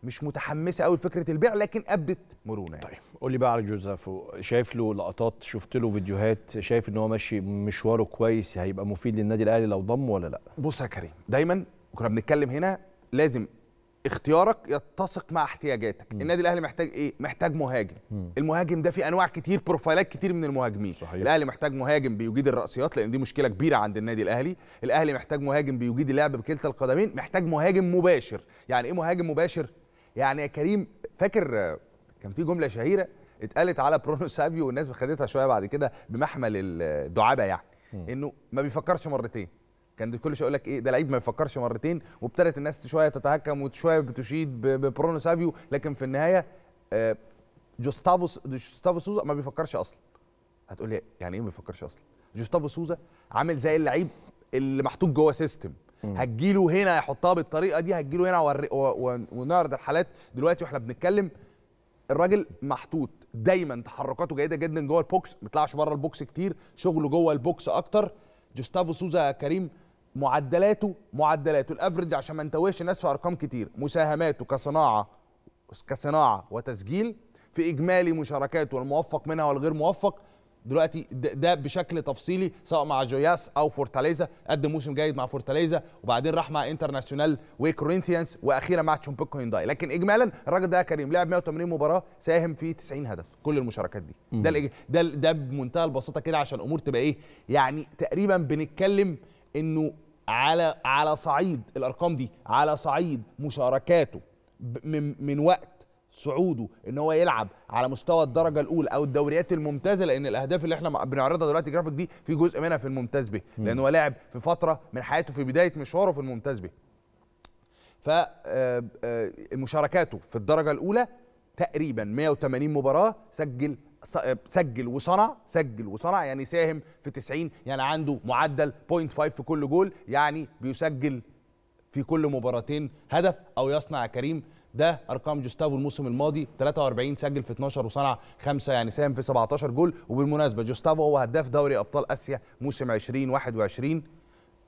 مش متحمسه قوي لفكره البيع لكن ابدت مرونه. طيب قول لي بقى على جوزافو، شايف له لقطات، شفت له فيديوهات، شايف ان هو ماشي مشواره كويس، هيبقى مفيد للنادي الاهلي لو ضمه ولا لا؟ بص يا كريم، دايما كنا بنتكلم هنا لازم اختيارك يتسق مع احتياجاتك. م. النادي الاهلي محتاج ايه؟ محتاج مهاجم. م. المهاجم ده في انواع كتير، بروفايلات كتير من المهاجمين. صحيح. الاهلي محتاج مهاجم بيجيد الرأسيات لان دي مشكله كبيره عند النادي الاهلي، الاهلي محتاج مهاجم بيجيد اللعب بكلتا القدمين، محتاج مهاجم مباشر. يعني ايه مهاجم مباشر؟ يعني يا كريم فاكر كان في جمله شهيره اتقالت على برونو سافيو والناس خدتها شويه بعد كده بمحمل الدعابه، يعني م. انه ما بيفكرش مرتين. كان كل شيء يقول لك ايه ده لعيب ما يفكرش مرتين، وابتدت الناس شويه تتهكم وشويه بتشيد ببرونو سافيو، لكن في النهايه جوستافو جوستافو سوزا ما بيفكرش اصلا. هتقول لي يعني ايه ما بيفكرش اصلا؟ جوستافو سوزا عامل زي اللعيب اللي محطوط جوه سيستم، هتجيله هنا يحطها بالطريقه دي، هتجيله هنا ونعرض الحالات دلوقتي واحنا بنتكلم. الراجل محطوط دايما، تحركاته جيده جدا جوه البوكس، ما بيطلعش بره البوكس كتير، شغله جوه البوكس اكتر. جوستافو سوزا كريم معدلاته معدلاته الافرج عشان ما نتوهش الناس في ارقام كتير، مساهماته كصناعه كصناعه وتسجيل في اجمالي مشاركاته الموفق منها والغير موفق دلوقتي ده بشكل تفصيلي سواء مع جوياس او فورتاليزا، قدم موسم جيد مع فورتاليزا وبعدين راح مع انترناسيونال وكورينثيانز واخيرا مع تشومبوك هيونداي. لكن اجمالا الراجل ده يا كريم لعب مية وتمانين مباراه، ساهم في تسعين هدف، كل المشاركات دي ده الإج... ده ده بمنتهى البساطه كده عشان الامور تبقى ايه يعني تقريبا بنتكلم انه على على صعيد الارقام دي، على صعيد مشاركاته من من وقت صعوده ان هو يلعب على مستوى الدرجه الاولى او الدوريات الممتازه، لان الاهداف اللي احنا بنعرضها دلوقتي الجرافيك دي في جزء منها في الممتاز به، لان هو لاعب في فتره من حياته في بدايه مشواره في الممتاز به. ف مشاركاته في الدرجه الاولى تقريبا مية وتمانين مباراه، سجل سجل وصنع سجل وصنع يعني ساهم في تسعين، يعني عنده معدل صفر فاصلة خمسة في كل جول، يعني بيسجل في كل مباراتين هدف او يصنع كريم. ده ارقام جوستافو الموسم الماضي، تلاتة واربعين سجل في اتناشر وصنع خمسة، يعني ساهم في سبعتاشر جول. وبالمناسبه جوستافو هو هداف دوري ابطال اسيا موسم عشرين واحد وعشرين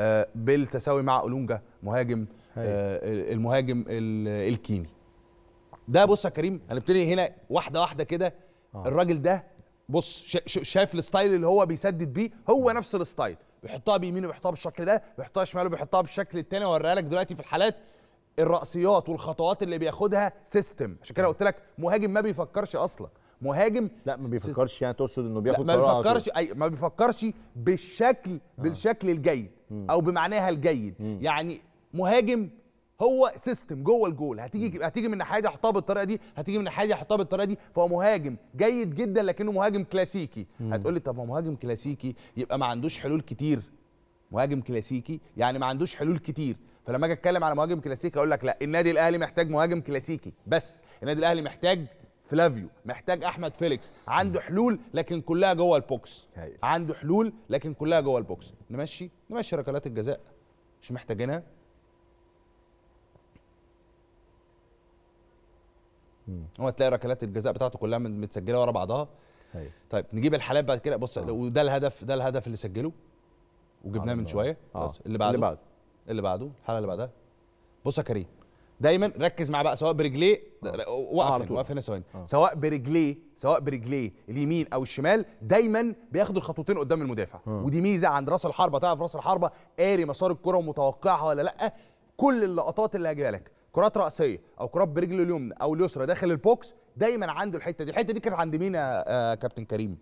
آه بالتساوي مع اولونجا مهاجم آه المهاجم الكيني. ده بص يا كريم هنبتدي هنا واحده واحده كده. آه. الراجل ده بص شايف الستايل اللي هو بيسدد بيه، هو نفس الستايل، بيحطها بيمينه بيحطها بالشكل ده، بيحطها شماله بيحطها بالشكل الثاني. هوريها لك دلوقتي في الحالات الرأسيات والخطوات اللي بياخدها سيستم، عشان كده قلت لك مهاجم ما بيفكرش اصلا، مهاجم لا ما بيفكرش يعني تقصد انه بياخد قرار، ما بيفكرش أي ما بيفكرش بالشكل آه. بالشكل الجيد او بمعناها الجيد، م. يعني مهاجم هو سيستم جوه الجول، هتيجي م. هتيجي من الناحيه دي احطها بالطريقه دي، هتيجي من الناحيه دي احطها بالطريقه دي، فهو مهاجم جيد جدا لكنه مهاجم كلاسيكي. هتقول لي طب ما مهاجم كلاسيكي يبقى ما عندوش حلول كتير، مهاجم كلاسيكي يعني ما عندوش حلول كتير. فلما اجي اتكلم على مهاجم كلاسيكي اقول لك لا، النادي الاهلي محتاج مهاجم كلاسيكي بس، النادي الاهلي محتاج فلافيو، محتاج احمد فيليكس، عنده حلول لكن كلها جوه البوكس، عنده حلول لكن كلها جوه البوكس. نمشي نمشي ركلات الجزاء مش محتاجينها، هو تلاقي ركلات الجزاء بتاعته كلها متسجله ورا بعضها. هي. طيب نجيب الحالات بعد كده. بص وده الهدف، ده الهدف اللي سجله وجبناه من شويه. آه. اللي بعده اللي بعده اللي بعده الحاله اللي بعدها. بص يا كريم دايما ركز مع بقى، سواء برجليه وقف وقف هنا ثواني، سواء برجليه سواء برجليه اليمين او الشمال، دايما بياخد الخطوتين قدام المدافع. أوه. ودي ميزه عند راس الحربه، تعرف راس الحربه قاري مسار الكره ومتوقعها ولا لا. كل اللقطات اللي هجيبها لك كرات راسيه او كرات برجله اليمنى او اليسرى داخل البوكس، دايما عنده الحته دي. الحته دي كانت عند مين يا كابتن كريم؟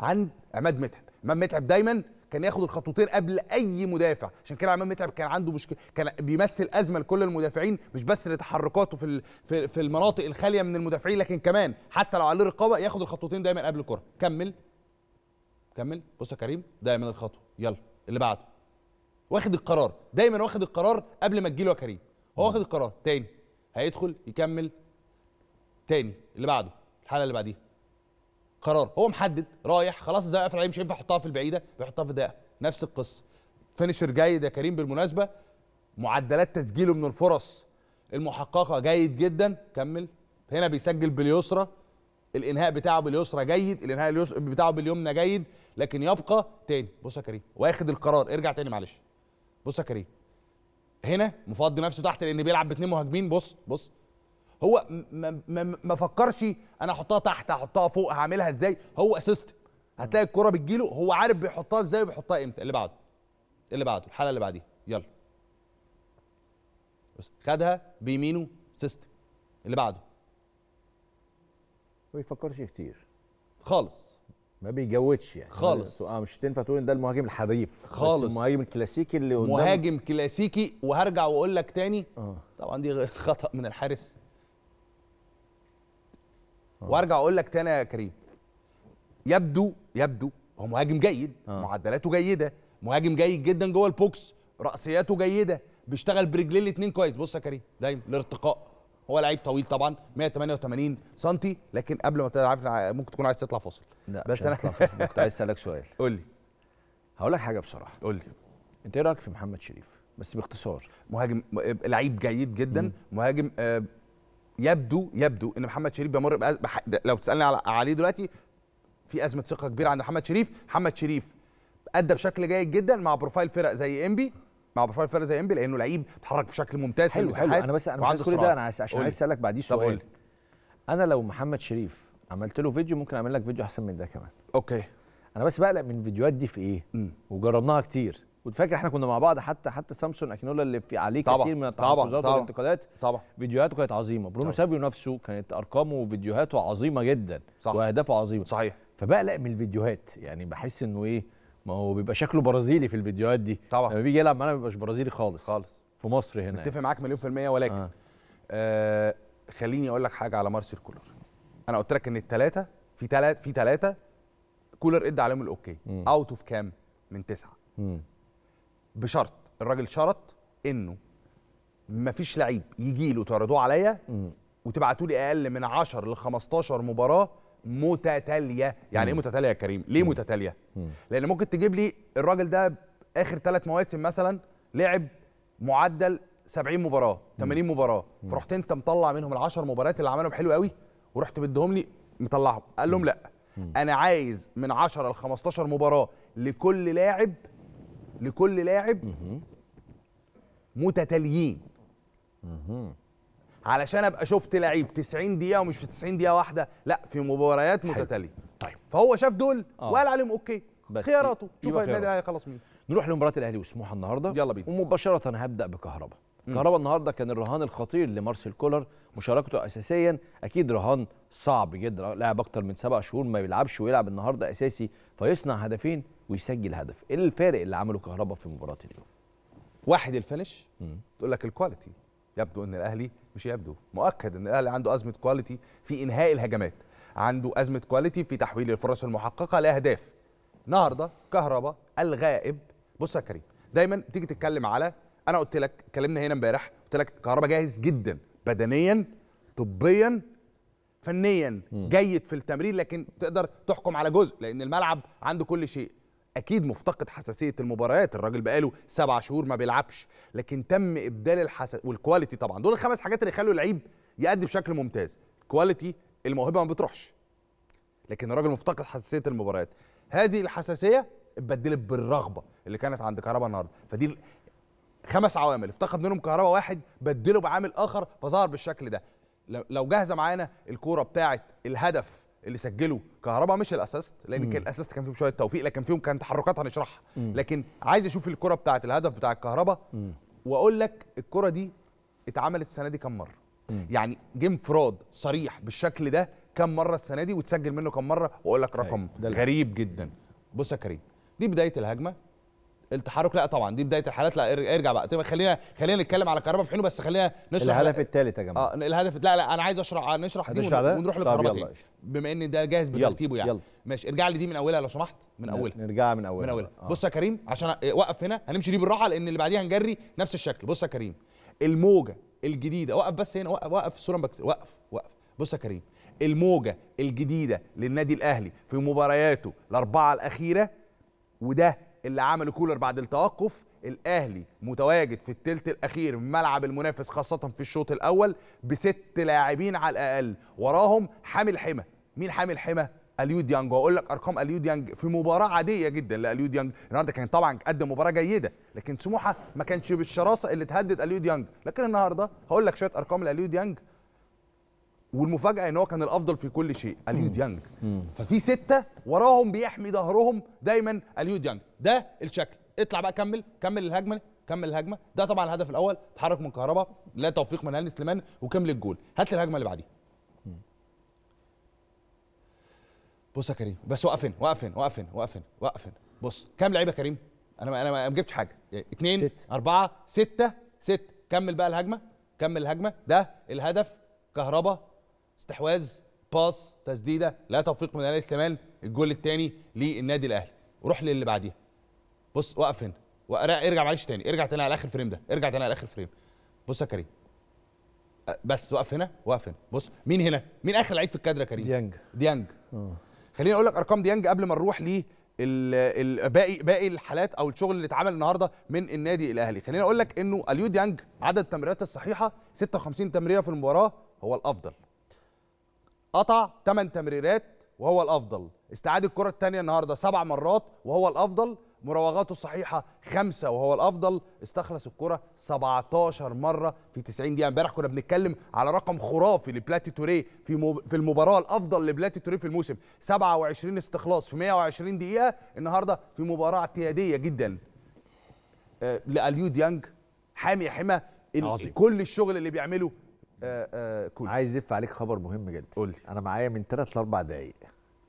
عند عماد متعب. عماد متعب دايما كان ياخد الخطوتين قبل اي مدافع، عشان كده عماد متعب كان عنده مشكله، كان بيمثل ازمه لكل المدافعين، مش بس لتحركاته في في المناطق الخاليه من المدافعين، لكن كمان حتى لو عليه رقابه ياخد الخطوتين دايما قبل الكره. كمل كمل، بص يا كريم، دايما الخطوه، يلا اللي بعده، واخد القرار، دايما واخد القرار قبل ما تجيله يا كريم، هو واخد القرار، تاني هيدخل يكمل، تاني اللي بعده، الحاله اللي بعديها، قرار هو محدد، رايح خلاص الزاويه قافله عليه، مش هينفع يحطها في البعيده، بيحطها في الدقيقه. نفس القصه، فينيشر جيد يا كريم بالمناسبه، معدلات تسجيله من الفرص المحققه جيد جدا. كمل، هنا بيسجل باليسرى، الانهاء بتاعه باليسرى جيد، الانهاء بتاعه باليمنى جيد، لكن يبقى تاني. بص يا كريم، واخد القرار، ارجع تاني معلش، بص يا كريم، هنا مفضي نفسه تحت لان بيلعب باثنين مهاجمين. بص بص، هو ما, ما, ما فكرش انا احطها تحت احطها فوق هعملها ازاي، هو سيستم، هتلاقي الكرة بتجيله هو عارف بيحطها ازاي وبيحطها امتى. اللي بعده اللي بعده الحاله اللي بعديها، يلا بص، خدها بيمينه، سيستم. اللي بعده ما بيفكرش كتير خالص، ما بيجودش يعني خالص، مش تنفع تقول ان ده المهاجم الحريف خالص، المهاجم الكلاسيكي اللي قدام، مهاجم كلاسيكي. وهرجع واقول لك تاني، أوه. طبعا دي خطأ من الحارس، وارجع اقول لك تاني يا كريم، يبدو يبدو هو مهاجم جيد، آه. معدلاته جيده، مهاجم جيد جدا جوه البوكس، راسياته جيده، بيشتغل برجليه الاثنين كويس. بص يا كريم، دايما الارتقاء، هو لعيب طويل طبعا مية وتمانية وتمانين سنتي، لكن قبل ما تعرف ممكن تكون عايز تطلع فاصل. لا بس انا كنت عايز اسالك سؤال. قول لي، هقول لك حاجه بصراحه، قول لي انت ايه رايك في محمد شريف؟ بس باختصار. مهاجم لعيب جيد جدا، مم. مهاجم آه يبدو يبدو ان محمد شريف بيمر بأز... بح... لو بتسالني على... عليه دلوقتي، في ازمه ثقه كبيره عند محمد شريف. محمد شريف ادى بشكل جيد جدا مع بروفايل فرق زي انبي، مع بروفايل فرق زي انبي لانه لعيب بيتحرك بشكل ممتاز في المساحات. حلو حلو، انا بس انا مش عايز كل ده، انا عايز... عشان عايز اسالك بعديه سؤال. انا لو محمد شريف عملت له فيديو، ممكن اعمل لك فيديو احسن من ده كمان. اوكي، انا بس بقلق من الفيديوهات دي في ايه، م. وجربناها كتير، وفاكر احنا كنا مع بعض، حتى حتى سامسون اكينولا اللي في عليه كتير من التحفظات والانتقادات، فيديوهاته كانت عظيمه. برونو سابيو نفسه كانت ارقامه وفيديوهاته عظيمه جدا، صح. واهدافه عظيمه، صحيح. فبقلق من الفيديوهات، يعني بحس انه ايه، ما هو بيبقى شكله برازيلي في الفيديوهات دي، طبعا لما بيجي يلعب معانا ما بيبقاش برازيلي خالص خالص في مصر هنا. متفق يعني. معاك مليون في الميه، ولكن آه. آه خليني اقول لك حاجه على مارسيل كولر. انا قلت لك ان الثلاثه في ثلاثه في ثلاثه كولر ادى عليهم الاوكي اوت اوف كام؟ من تسعه. م. بشرط، الراجل شرط انه مفيش لعيب يجي له تعرضوه عليا وتبعتوا لي اقل من عشرة لخمستاشر مباراه متتاليه. يعني ايه متتاليه يا كريم؟ ليه متتاليه؟ لان ممكن تجيب لي الراجل ده اخر ثلاث مواسم مثلا لعب معدل سبعين مباراه، تمانين مباراه، فرحت انت مطلع منهم العشر مباريات اللي عملهم حلو قوي ورحت بدهم لي مطلعهم، قال لهم لا، انا عايز من عشرة لخمستاشر مباراه لكل لاعب، لكل لاعب متتاليين، علشان ابقى شفت لعيب تسعين دقيقه ومش في تسعين دقيقه واحده، لا في مباريات متتاليه. طيب فهو شاف دول وقال عليهم اوكي، خياراته، شوف النادي هيخلص مين. نروح لمباراه الاهلي وسموحه النهارده، يلا بينا. ومباشره هبدا بكهربا. كهربا النهارده كان الرهان الخطير لمارسيل كولر، مشاركته اساسيا اكيد رهان صعب جدا، لاعب اكتر من سبع شهور ما بيلعبش ويلعب النهارده اساسي، فيصنع هدفين ويسجل هدف. ايه الفارق اللي عمله كهربا في مباراه اليوم؟ واحد الفينش، تقول لك الكواليتي. يبدو ان الاهلي، مش يبدو، مؤكد ان الاهلي عنده ازمه كواليتي في انهاء الهجمات، عنده ازمه كواليتي في تحويل الفرص المحققه لاهداف. النهارده كهربا الغائب. بص يا كريم، دايما تيجي تتكلم على، انا قلت لك، اتكلمنا هنا امبارح، قلت لك كهربا جاهز جدا بدنيا، طبيا، فنيا، جيد في التمرير، لكن تقدر تحكم على جزء لان الملعب عنده كل شيء. اكيد مفتقد حساسيه المباريات، الراجل بقاله سبع شهور ما بيلعبش، لكن تم ابدال الحساس والكواليتي. طبعا دول الخمس حاجات اللي يخلوا اللعيب يأدي بشكل ممتاز، الكواليتي، الموهبه ما بتروحش، لكن الراجل مفتقد حساسيه المباريات. هذه الحساسيه اتبدلت بالرغبه اللي كانت عند كهربا النهارده، فدي خمس عوامل، افتقد منهم كهربا واحد، بدله بعامل اخر فظهر بالشكل ده. لو جاهزه معانا الكوره بتاعه الهدف اللي سجله كهربا، مش الاسيست لان كان الاسيست كان فيه شويه توفيق، لكن فيهم كان تحركات هنشرحها، لكن عايز اشوف الكوره بتاعه الهدف بتاع الكهربا واقول لك الكوره دي اتعملت السنه دي كم مره؟ مم. يعني جه انفراد صريح بالشكل ده كم مره السنه دي وتسجل منه كم مره، واقول لك رقم غريب جدا. بص يا كريم، دي بدايه الهجمه، التحرك لا طبعا دي بدايه الحالات، لا ارجع بقى. طيب خلينا خلينا نتكلم على كهربا في حينه، بس خلينا نشرح الهدف الثالث يا جماعه. اه الهدف، لا لا انا عايز اشرح، نشرح دي ونروح لكهربا تاني بما ان ده جاهز بترتيبه يعني. يلا. ماشي، ارجع لي دي من اولها لو سمحت، من اولها نرجعها من اولها من اولها آه. بص يا كريم، عشان وقف هنا هنمشي دي بالراحه لان اللي بعديها هنجري نفس الشكل. بص يا كريم الموجه الجديده، وقف بس هنا، وقف وقف صوره بكس، وقف وقف. بص يا كريم الموجه الجديده للنادي الاهلي في مبارياته الاربعه الاخيره، وده اللي عمله كولر بعد التوقف. الاهلي متواجد في الثلث الاخير من ملعب المنافس خاصه في الشوط الاول بست لاعبين على الاقل، وراهم حامل حمى. مين حامل حمى؟ اليو ديانج. واقول لك ارقام اليو ديانج في مباراه عاديه جدا لاليو ديانج النهارده، كان طبعا قدم مباراه جيده لكن سموحه ما كانش بالشراسه اللي تهدد اليو ديانج، لكن النهارده هقول لك شويه ارقام لاليو ديانج، والمفاجاه ان هو كان الافضل في كل شيء اليو ديانج. ففي سته وراهم بيحمي ظهرهم دايما اليو ديانج. ده الشكل، اطلع بقى كمل كمل الهجمه كمل الهجمه. ده طبعا الهدف الاول، تحرك من كهربا، لا توفيق من هاني سليمان، وكمل الجول. هات لي الهجمه اللي بعديها. بص يا كريم، بس وقف هنا وقف هنا وقف هنا وقف هنا وقف هنا. بص كام لعيبه يا كريم؟ انا انا ما جبتش حاجه، اثنين اربعه سته سته. كمل بقى الهجمه كمل الهجمه. ده الهدف، كهربا استحواذ، باص، تسديده، لا توفيق من علي سليمان، الجول الثاني للنادي الاهلي. روح للي بعديها. بص وقف هنا، ارجع معلش تاني، ارجع تاني على اخر فريم ده، ارجع تاني على اخر فريم. بص يا كريم، بس وقف هنا وقف هنا. بص مين هنا؟ مين اخر لعيب في الكادر يا كريم؟ ديانج. ديانج. اه خليني اقول لك ارقام ديانج قبل ما نروح ل باقي باقي الحالات او الشغل اللي اتعمل النهارده من النادي الاهلي. خليني اقول لك انه اليو ديانج عدد التمريرات الصحيحه ستة وخمسين تمريره في المباراه، هو الافضل. قطع ثمانية تمريرات وهو الافضل. استعاد الكره الثانيه النهارده سبع مرات وهو الافضل. مراوغاته الصحيحه خمسة وهو الافضل. استخلص الكره سبعتاشر مره في تسعين دقيقه. امبارح كنا بنتكلم على رقم خرافي لبلاتي توريه في في المباراه الافضل لبلاتي توريه في الموسم، سبعة وعشرين استخلاص في مية وعشرين دقيقه. النهارده في مباراه اعتياديه جدا لاليو ديانج، حامي حمى كل الشغل اللي بيعمله. آه آه كل عايز يف عليك خبر مهم جدا. قولي. انا معايا من ثلاث لاربع دقائق.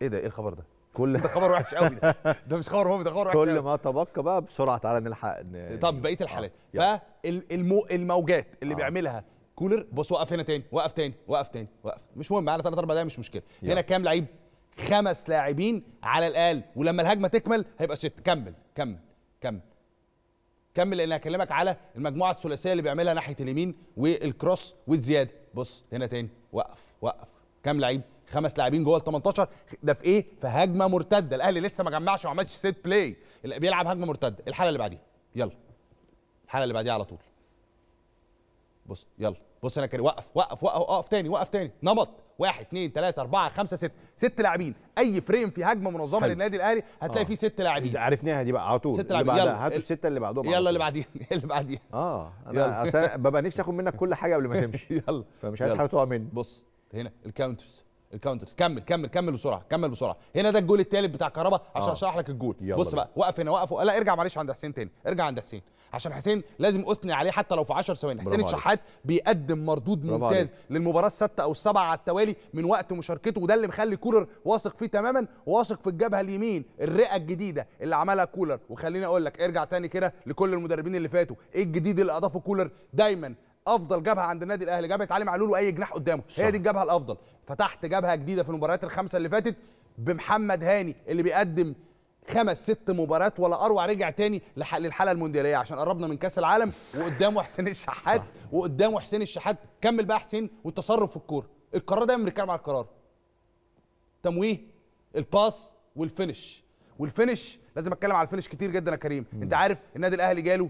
ايه ده؟ ايه الخبر ده؟ كل ده خبر وحش قوي ده. ده مش خبر مهم، ده خبر وحش قوي. كل ما تبقى بقى بسرعه تعالى نلحق ن... طب بقيه الحالات. آه. فالموجات اللي آه. بيعملها كولر. بص وقف هنا تاني وقف تاني وقف تاني وقف. مش مهم، معانا ثلاث اربع دقائق مش مشكله. يا. هنا كام لعيب؟ خمس لاعبين على الاقل، ولما الهجمه تكمل هيبقى ست. كمل كمل كمل كمل، لان هكلمك على المجموعه الثلاثيه اللي بيعملها ناحيه اليمين والكروس والزياده. بص هنا تاني وقف وقف. كام لعيب؟ خمس لاعبين جوه ال تمنتاشر. ده في ايه؟ في هجمه مرتده. الاهلي لسه ما جمعش وما عملش سيت بلاي، بيلعب هجمه مرتده. الحاله اللي بعديها يلا، الحاله اللي بعديها على طول. بص يلا، بص هنا كده وقف وقف وقف وقف تاني وقف تاني. نمط واحد اثنين ثلاثة أربعة خمسة ستة، ست لاعبين. أي فريم في هجمة منظمة حلو. للنادي الأهلي هتلاقي آه. فيه ست لاعبين. عرفناها دي بقى على طول. ست لاعبين. هاتوا الستة اللي بعدهم. يلا اللي بعديها اللي بعديها. اه أنا أصل ببقى نفسي آخد منك كل حاجة قبل ما تمشي. يلا فمش عايز حاجة تقع مني. بص هنا الكاونترز الكاونترز. كمل كمل كمل بسرعة كمل بسرعة. هنا ده الجول الثالث بتاع كهربا عشان أشرح آه. لك الجول. بص بقى وقف هنا وقف. لا ارجع معلش عند حسين تاني، ارجع عند حسين عشان حسين لازم اثني عليه حتى لو في عشر ثواني. حسين الشحات بيقدم مردود ممتاز للمباراه السادسه او السابعه على التوالي من وقت مشاركته، وده اللي مخلي كولر واثق فيه تماما، واثق في الجبهه اليمين الرئه الجديده اللي عملها كولر. وخليني اقول لك ارجع تاني كده لكل المدربين اللي فاتوا، ايه الجديد اللي اضافه كولر؟ دايما افضل جبهه عند النادي الاهلي جبهه علي معلول واي جناح قدامه، هي دي الجبهه الافضل. فتحت جبهه جديده في المباريات الخمسه اللي فاتت بمحمد هاني اللي بيقدم خمس ست مباريات ولا اروع. رجع تاني للحاله الموندياليه عشان قربنا من كاس العالم، وقدامه حسين الشحات وقدامه حسين الشحات. كمل بقى حسين والتصرف في الكوره، القرار دايما بنتكلم على القرار، تمويه، الباس والفينش. والفينش لازم اتكلم على الفينش كتير جدا يا كريم. م. انت عارف النادي الاهلي جاله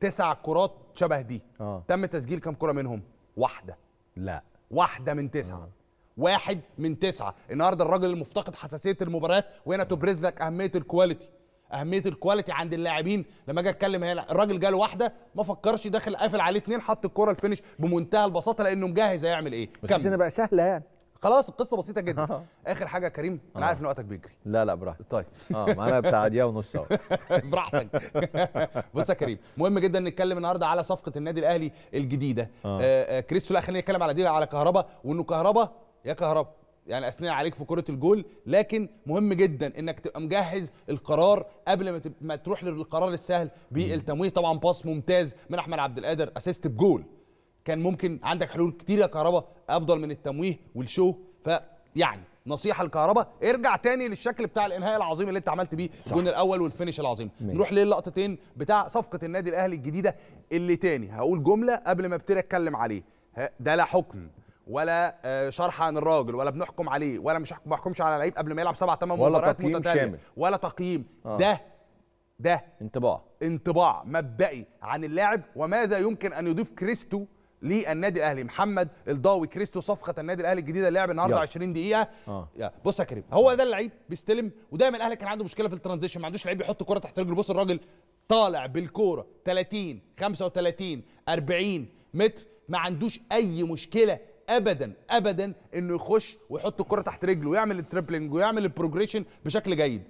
تسع كرات شبه دي آه. تم تسجيل كام كره منهم؟ واحده. لا واحده من تسعه آه. واحد من تسعة. النهارده الراجل المفتقد حساسية المباريات، وهنا تبرز لك أهمية الكواليتي. اهميه الكواليتي عند اللاعبين. لما اجي اتكلم الراجل جاله واحده ما فكرش، داخل قافل عليه اثنين، حط الكره الفينش بمنتهى البساطه لانه مجهز هيعمل ايه. كان بقى سهله يعني، خلاص القصه بسيطه جدا. اخر حاجه يا كريم، انا آه. عارف ان وقتك بيجري. لا لا براحتك. طيب اه معانا بتاع دقيقه ونص اهو. براحتك. بص يا كريم، مهم جدا نتكلم النهارده على صفقه النادي الاهلي الجديده. آه. آه كريستو، لا خلينا نتكلم على دي، على كهربا، وانه كهربا يا كهربا يعني اثناء عليك في كره الجول، لكن مهم جدا انك تبقى مجهز القرار قبل ما ما تروح للقرار السهل بالتمويه. طبعا باص ممتاز من احمد عبد القادر، اسيست بجول، كان ممكن عندك حلول كتير يا كهربا افضل من التمويه والشو. فيعني نصيحه لكهربا، ارجع تاني للشكل بتاع الانهاء العظيم اللي انت عملت بيه الجون الاول والفينش العظيم. مين. نروح للقطتين بتاع صفقه النادي الاهلي الجديده اللي تاني هقول جمله قبل ما ابتدي اتكلم عليه. ده لا حكم ولا شرح عن الراجل ولا بنحكم عليه ولا مش ما احكمش على لعيب قبل ما يلعب سبع ثمان مباريات متتاليه ولا تقييم. آه. ده ده انطباع انطباع مبدئي عن اللاعب وماذا يمكن ان يضيف كريستو للنادي الاهلي. محمد الضاوي كريستو صفقه النادي الاهلي الجديده، لعب النهارده عشرين دقيقه. آه. بص يا كريم، هو ده اللعيب بيستلم، ودايما الاهلي كان عنده مشكله في الترانزيشن، ما عندوش لعيب يحط كرة تحت رجله. بص الراجل طالع بالكوره ثلاثين خمسة وثلاثين أربعين متر، ما عندوش اي مشكله ابدا ابدا انه يخش ويحط الكره تحت رجله ويعمل التريبلينج ويعمل البروجريشن بشكل جيد.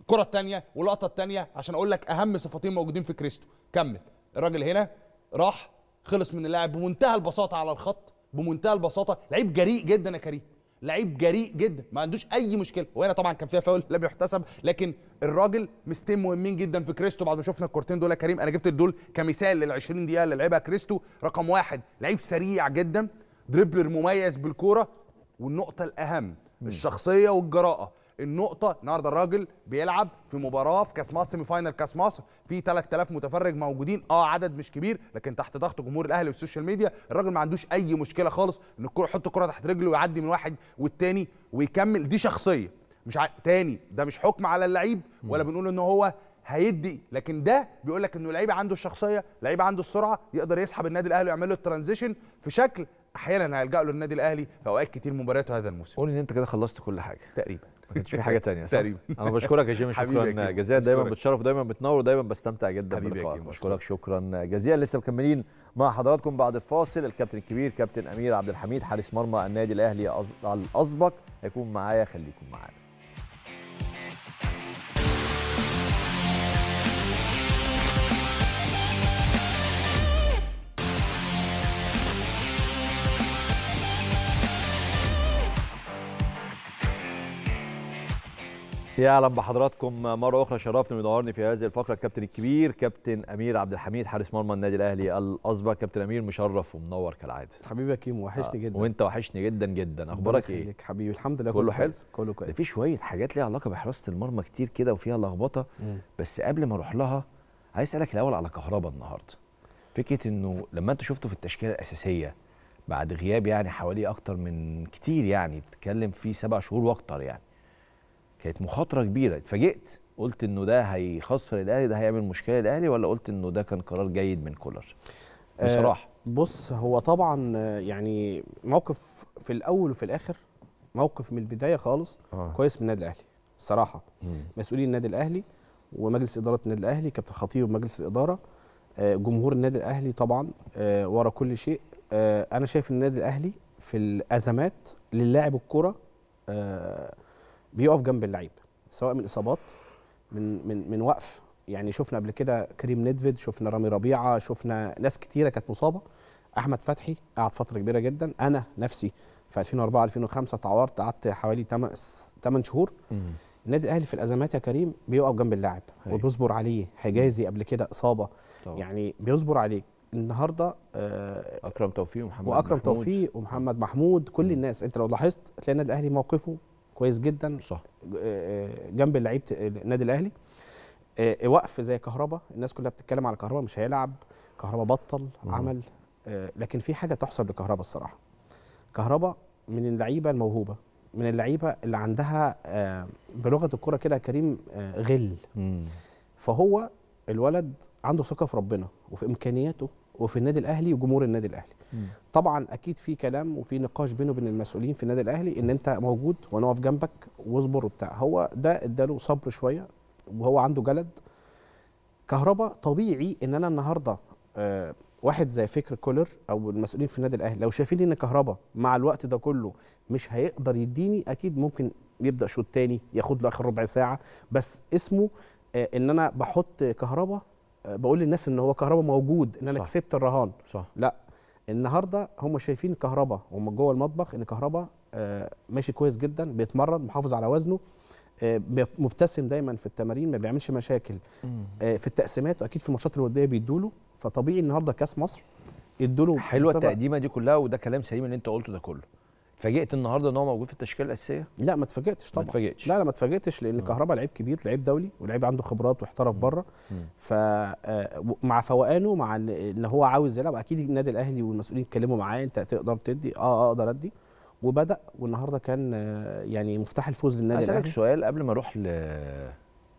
الكره الثانيه واللقطه الثانيه عشان اقول لك اهم صفتين موجودين في كريستو. كمل الراجل هنا، راح خلص من اللاعب بمنتهى البساطه على الخط، بمنتهى البساطه. لعيب جريء جدا يا كريم، لعيب جريء جدا، ما عندوش اي مشكله. وهنا طبعا كان فيها فاول لم يحتسب، لكن الراجل مستين مهمين جدا في كريستو. بعد ما شفنا الكورتين دول يا كريم، انا جبت دول كمثال لل عشرين دقيقه اللي لعبها كريستو. رقم واحد، لعيب سريع جدا، دريبلر مميز بالكوره، والنقطه الاهم الشخصيه والجراءه. النقطه النهارده الراجل بيلعب في مباراه في كاس مصر، سيمي فاينال كاس مصر، في ثلاثة آلاف متفرج موجودين، اه عدد مش كبير لكن تحت ضغط جمهور الاهلي والسوشيال ميديا. الراجل ما عندوش اي مشكله خالص ان الكوره يحط الكوره تحت رجله ويعدي من واحد والتاني ويكمل. دي شخصيه مش ع... تاني، ده مش حكم على اللعيب ولا بنقول ان هو هيدي، لكن ده بيقول لك انه لعيب عنده الشخصيه، لعيب عنده السرعه، يقدر يسحب النادي الاهلي ويعمل له الترانزيشن في شكل احيانا هيلجأ له النادي الاهلي في اوقات كتير مبارياته هذا الموسم. قول ان انت كده خلصت كل حاجه تقريبا، ما كانش في حاجه ثانيه تقريبا. انا بشكرك يا جيم، شكرا جزيلا، دايما بتشرف، دايما بتنور، دايما بستمتع جدا باللقاء. بشكرك شكرا جزيلا. لسه مكملين مع حضراتكم بعد الفاصل. الكابتن الكبير كابتن امير عبد الحميد حارس مرمى النادي الاهلي الاسبق هيكون معايا، خليكم معانا. يعلم بحضراتكم مره اخرى، شرفني وينورني في هذه الفقره الكابتن الكبير كابتن امير عبد الحميد حارس مرمى النادي الاهلي الاسبق. كابتن امير مشرف ومنور كالعاده. حبيبي يا كيمو، وحشني آه. جدا. وانت وحشني جدا جدا. اخبارك ايه؟ حبيبي الحمد لله كله حلو كله كويس. في شويه حاجات ليها علاقه بحراسه المرمى كتير كده وفيها لخبطه، بس قبل ما اروح لها عايز اسالك الاول على كهربا النهارده. فكره انه لما انت شفته في التشكيله الاساسيه بعد غياب يعني حوالي اكتر من كتير، يعني بتتكلم في سبع شهور واكتر، يعني كانت مخاطره كبيره. اتفاجئت قلت انه ده هيخسر الاهلي، ده هيعمل مشكله الاهلي، ولا قلت انه ده كان قرار جيد من كولر بصراحه؟ أه بص، هو طبعا يعني موقف في الاول وفي الاخر موقف من البدايه خالص. آه. كويس من النادي الاهلي الصراحه، مسؤولين النادي الاهلي ومجلس اداره النادي الاهلي، كابتن خطيب ومجلس الاداره، آه جمهور النادي الاهلي طبعا آه ورا كل شيء. آه انا شايف النادي الاهلي في الازمات للاعب الكره آه بيقف جنب اللعيب، سواء من اصابات، من من من وقف. يعني شفنا قبل كده كريم نيدفيد، شفنا رامي ربيعه، شفنا ناس كتيره كانت مصابه. احمد فتحي قعد فتره كبيره جدا. انا نفسي في ألفين وأربعة ألفين وخمسة اتعورت، قعدت حوالي ثمانية شهور. النادي الاهلي في الازمات يا كريم بيقف جنب اللاعب وبيصبر عليه. حجازي قبل كده اصابه، طبعا. يعني بيصبر عليك. النهارده آه اكرم توفيق ومحمد واكرم محمود. توفيق ومحمد محمود، كل الناس انت لو لاحظت هتلاقي النادي الاهلي موقفه كويس جدا، صح، جنب لعيبه النادي الاهلي. وقف زي كهربا، الناس كلها بتتكلم على كهربا مش هيلعب، كهربا بطل عمل، لكن في حاجه تحسب لكهربا الصراحه. كهربا من اللعيبه الموهوبه، من اللعيبه اللي عندها بلغه الكره كده كريم غل. فهو الولد عنده ثقه في ربنا وفي امكانياته وفي النادي الاهلي وجمهور النادي الاهلي. طبعا اكيد في كلام وفي نقاش بينه وبين المسؤولين في النادي الاهلي ان انت موجود ونقف جنبك واصبر وبتاع. هو ده اداله صبر شويه، وهو عنده جلد. كهربا طبيعي ان انا النهارده آه واحد زي فكر كولر او المسؤولين في النادي الاهلي لو شايفين ان كهربا مع الوقت ده كله مش هيقدر يديني، اكيد ممكن يبدا شوط تاني ياخد له اخر ربع ساعه، بس اسمه آه ان انا بحط كهربا، آه بقول للناس ان هو كهربا موجود، ان انا صح. كسبت الرهان صح. لا النهارده هم شايفين كهربا وهم جوه المطبخ ان كهربا آه ماشي كويس جدا، بيتمرن، محافظ على وزنه، مبتسم دايما في التمارين، ما بيعملش مشاكل في التقسيمات، واكيد في الماتشات الوديه بيدوله، فطبيعي النهارده كاس مصر يدوله. حلوه التقديمه دي كلها، وده كلام سليم اللي انت قلته ده كله. اتفاجئت النهارده ان هو موجود في التشكيله الاساسيه؟ لا ما اتفاجئتش طبعا، ما اتفاجئتش، لا لا ما اتفاجئتش، لان كهربا لعيب كبير، لعيب دولي، ولعيب عنده خبرات واحترف بره، فمع فوقانه مع ان هو عاوز يلعب اكيد النادي الاهلي والمسؤولين اتكلموا معاه، انت تقدر تدي؟ اه اقدر ادي، وبدا، والنهارده كان يعني مفتاح الفوز للنادي الاهلي. هسألك سؤال قبل ما اروح ل...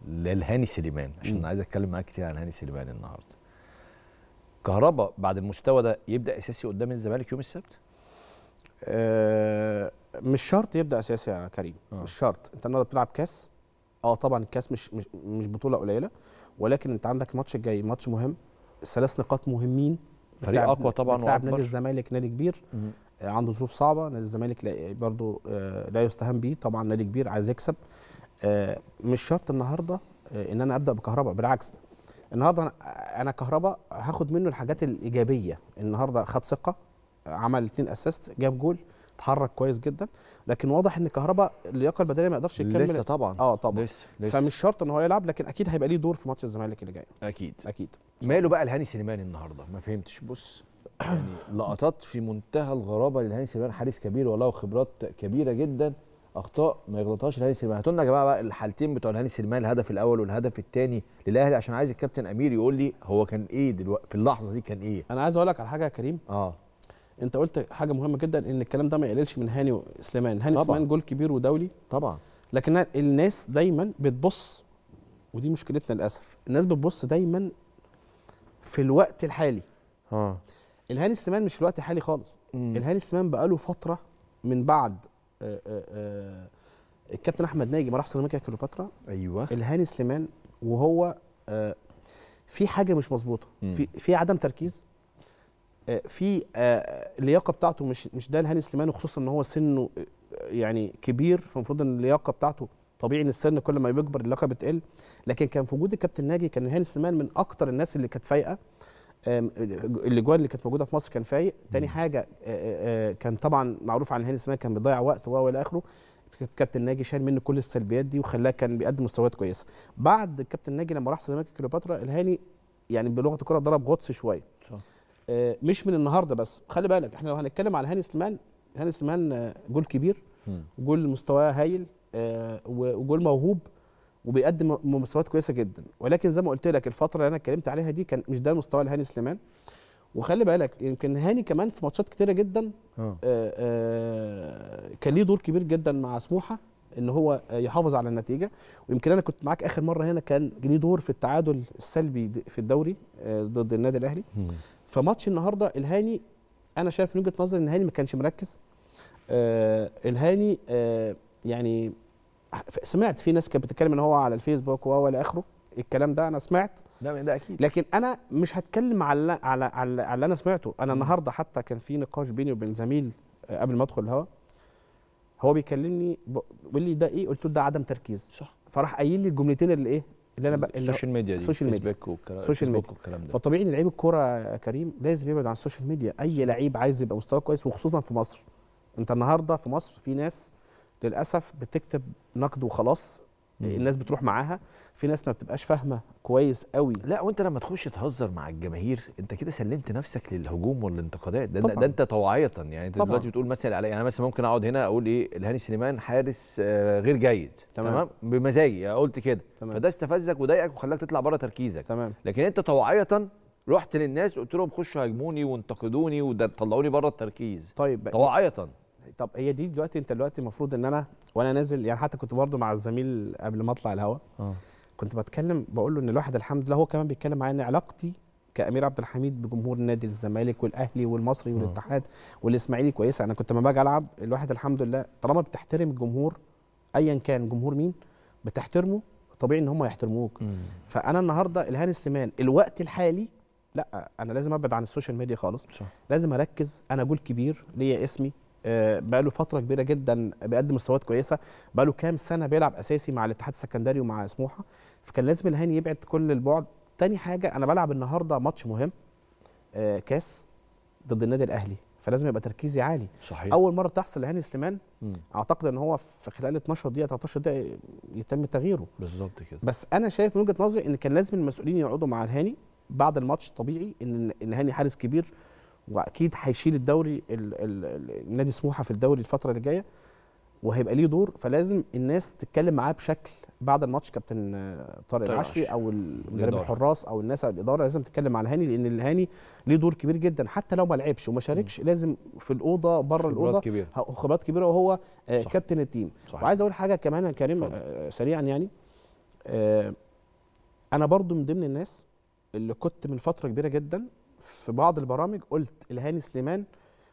للهاني سليمان، عشان م. عايز اتكلم معاك كتير عن هاني سليمان النهارده. كهربا بعد المستوى ده يبدا اساسي قدام الزمالك يوم السبت؟ أه مش شرط يبدا اساسي يا كريم، آه. مش شرط، انت النهارده بتلعب كاس، اه طبعا الكاس مش مش مش بطوله قليله، ولكن انت عندك الماتش الجاي ماتش مهم، ثلاث نقاط مهمين، فريق اقوى طبعا، بتلعب نادي الزمالك، نادي كبير م. عنده ظروف صعبه، نادي الزمالك برضه لا يستهان بيه طبعا، نادي كبير عايز يكسب. مش شرط النهارده ان انا ابدا بكهرباء، بالعكس النهارده انا كهرباء هاخد منه الحاجات الايجابيه. النهارده خد ثقه، عمل اتنين اسيست، جاب جول، اتحرك كويس جدا، لكن واضح ان كهرباء اللياقه البدنيه ما يقدرش يكمل لسه طبعا، اه طبعا لسه. لسه. فمش شرط ان هو يلعب، لكن اكيد هيبقى ليه دور في ماتش الزمالك اللي جاي، اكيد اكيد. ماله بقى الهاني سليمان النهارده؟ ما فهمتش. بص يعني لقطات في منتهى الغرابه لهاني سليمان، حارس كبير والله وخبرات كبيره جدا، اخطاء ما يغلطهاش لهاني سليمان. هاتوا لنا يا جماعه بقى الحالتين بتوع هاني سليمان، الهدف الاول والهدف الثاني للاهلي، عشان عايز الكابتن امير يقول لي هو كان ايه دلوقتي في اللحظه دي، كان ايه. انا عايز اقول لك على حاجه يا كريم، اه انت قلت حاجه مهمه جدا، ان الكلام ده ما يقللش من هاني سليمان. هاني سليمان جول كبير ودولي طبعا، لكن الناس دايما بتبص، ودي مشكلتنا للاسف، الناس بتبص دايما في الوقت الحالي. اه الهاني سليمان مش في الوقت الحالي خالص. مم. الهاني سليمان بقاله فتره من بعد آآ آآ الكابتن احمد ناجي ما راح سيراميكا كليوباترا. ايوه الهاني سليمان وهو في حاجه مش مظبوطه، في في عدم تركيز، في اللياقه بتاعته مش مش ده الهاني سليمان، وخصوصا ان هو سنه يعني كبير، فالمفروض ان اللياقه بتاعته طبيعي ان السن كل ما بيكبر اللياقه بتقل، لكن كان في وجود الكابتن ناجي كان الهاني سليمان من اكتر الناس اللي كانت فايقه، الاجوان اللي كانت موجوده في مصر كان فايق. تاني حاجه كان طبعا معروف عن هاني سليمان كان بيضيع وقت و الى اخره، الكابتن ناجي شال منه كل السلبيات دي وخلاه كان بيقدم مستويات كويسه. بعد الكابتن ناجي لما راح سيراميكا كليوباترا الهاني يعني بلغه الكره ضرب غطس شويه، مش من النهارده بس، خلي بالك احنا لو هنتكلم على هاني سليمان، هاني سليمان جول كبير، جول مستواه هايل وجول موهوب وبيقدم مستويات كويسه جدا، ولكن زي ما قلت لك الفتره اللي انا اتكلمت عليها دي كان مش ده مستوى الهاني سليمان. وخلي بالك يمكن هاني كمان في ماتشات كتيره جدا آه آه كان ليه دور كبير جدا مع سموحه ان هو يحافظ على النتيجه، ويمكن انا كنت معاك اخر مره هنا كان ليه دور في التعادل السلبي في الدوري آه ضد النادي الاهلي. فماتش النهارده الهاني انا شايف من وجهه نظري ان هاني ما كانش مركز، آه الهاني آه يعني سمعت في ناس كانت بتتكلم ان هو على الفيسبوك و الى اخره، الكلام ده انا سمعت، ده ده اكيد، لكن انا مش هتكلم على على على اللي انا سمعته. انا النهارده حتى كان في نقاش بيني وبين زميل قبل ما ادخل الهوا، هو بيكلمني بيقول لي ده ايه، قلت له ده عدم تركيز صح، فراح قايل لي الجملتين اللي ايه اللي انا بقى السوشيال ميديا دي، السوشيال ميديا السوشيال ميديا والكلام ده. فطبيعي ان لعيب الكوره يا كريم لازم يبعد عن السوشيال ميديا، اي لعيب عايز يبقى مستواه كويس، وخصوصا في مصر. انت النهارده في مصر في ناس للاسف بتكتب نقد وخلاص، الناس بتروح معاها، في ناس ما بتبقاش فاهمه كويس قوي. لا وانت لما تخش تهزر مع الجماهير انت كده سلمت نفسك للهجوم والانتقادات، ده, ده انت طوعيه يعني. انت دلوقتي بتقول مثلا علي، انا مثلا ممكن اقعد هنا اقول ايه الهاني سليمان حارس آه غير جيد، تمام, تمام؟ بمزاجي قلت كده، فده استفزك وضايقك وخلاك تطلع بره تركيزك، تمام. لكن انت طوعيه رحت للناس قلت لهم خشوا هاجموني وانتقدوني وده طلعوني بره التركيز. طيب طوعيه. طب هي دي دلوقتي انت دلوقتي المفروض ان انا وانا نازل يعني، حتى كنت برضه مع الزميل قبل ما اطلع الهوا اه كنت بتكلم بقول له ان الواحد الحمد لله، هو كمان بيتكلم معايا ان علاقتي كامير عبد الحميد بجمهور نادي الزمالك والاهلي والمصري والاتحاد والاسماعيلي كويسه. انا كنت لما باجي العب الواحد الحمد لله طالما بتحترم الجمهور ايا كان جمهور مين بتحترمه طبيعي ان هم يحترموك. مم. فانا النهارده الهاني سليمان الوقت الحالي لا، انا لازم ابعد عن السوشيال ميديا خالص، صح. لازم اركز، انا جول كبير ليا اسمي، أه بقاله فتره كبيره جدا بيقدم مستويات كويسه، بقاله كام سنه بيلعب اساسي مع الاتحاد السكندري ومع سموحه، فكان لازم الهاني يبعد كل البعد. تاني حاجه انا بلعب النهارده ماتش مهم، أه كاس ضد النادي الاهلي، فلازم يبقى تركيزي عالي، صحيح. اول مره تحصل لهاني سليمان، مم. اعتقد ان هو في خلال اتناشر دقيقه تلتاشر دقيقه يتم تغييره بالظبط كده. بس انا شايف من وجهه نظري ان كان لازم المسؤولين يقعدوا مع الهاني بعد الماتش، طبيعي ان الهاني حارس كبير واكيد هيشيل الدوري النادي سموحه في الدوري الفتره اللي جايه وهيبقى ليه دور، فلازم الناس تتكلم معاه بشكل بعد الماتش. كابتن طارق العشري او مدرب الحراس او الناس او الاداره لازم تتكلم مع الهاني، لان الهاني ليه دور كبير جدا حتى لو ما لعبش وما شاركش، لازم في الاوضه بره الاوضه خبرات كبيره وهو صح. كابتن التيم. صحيح. وعايز اقول حاجه كمان يا كريم سريعا، يعني انا برضو من ضمن الناس اللي كنت من فتره كبيره جدا في بعض البرامج قلت الهاني سليمان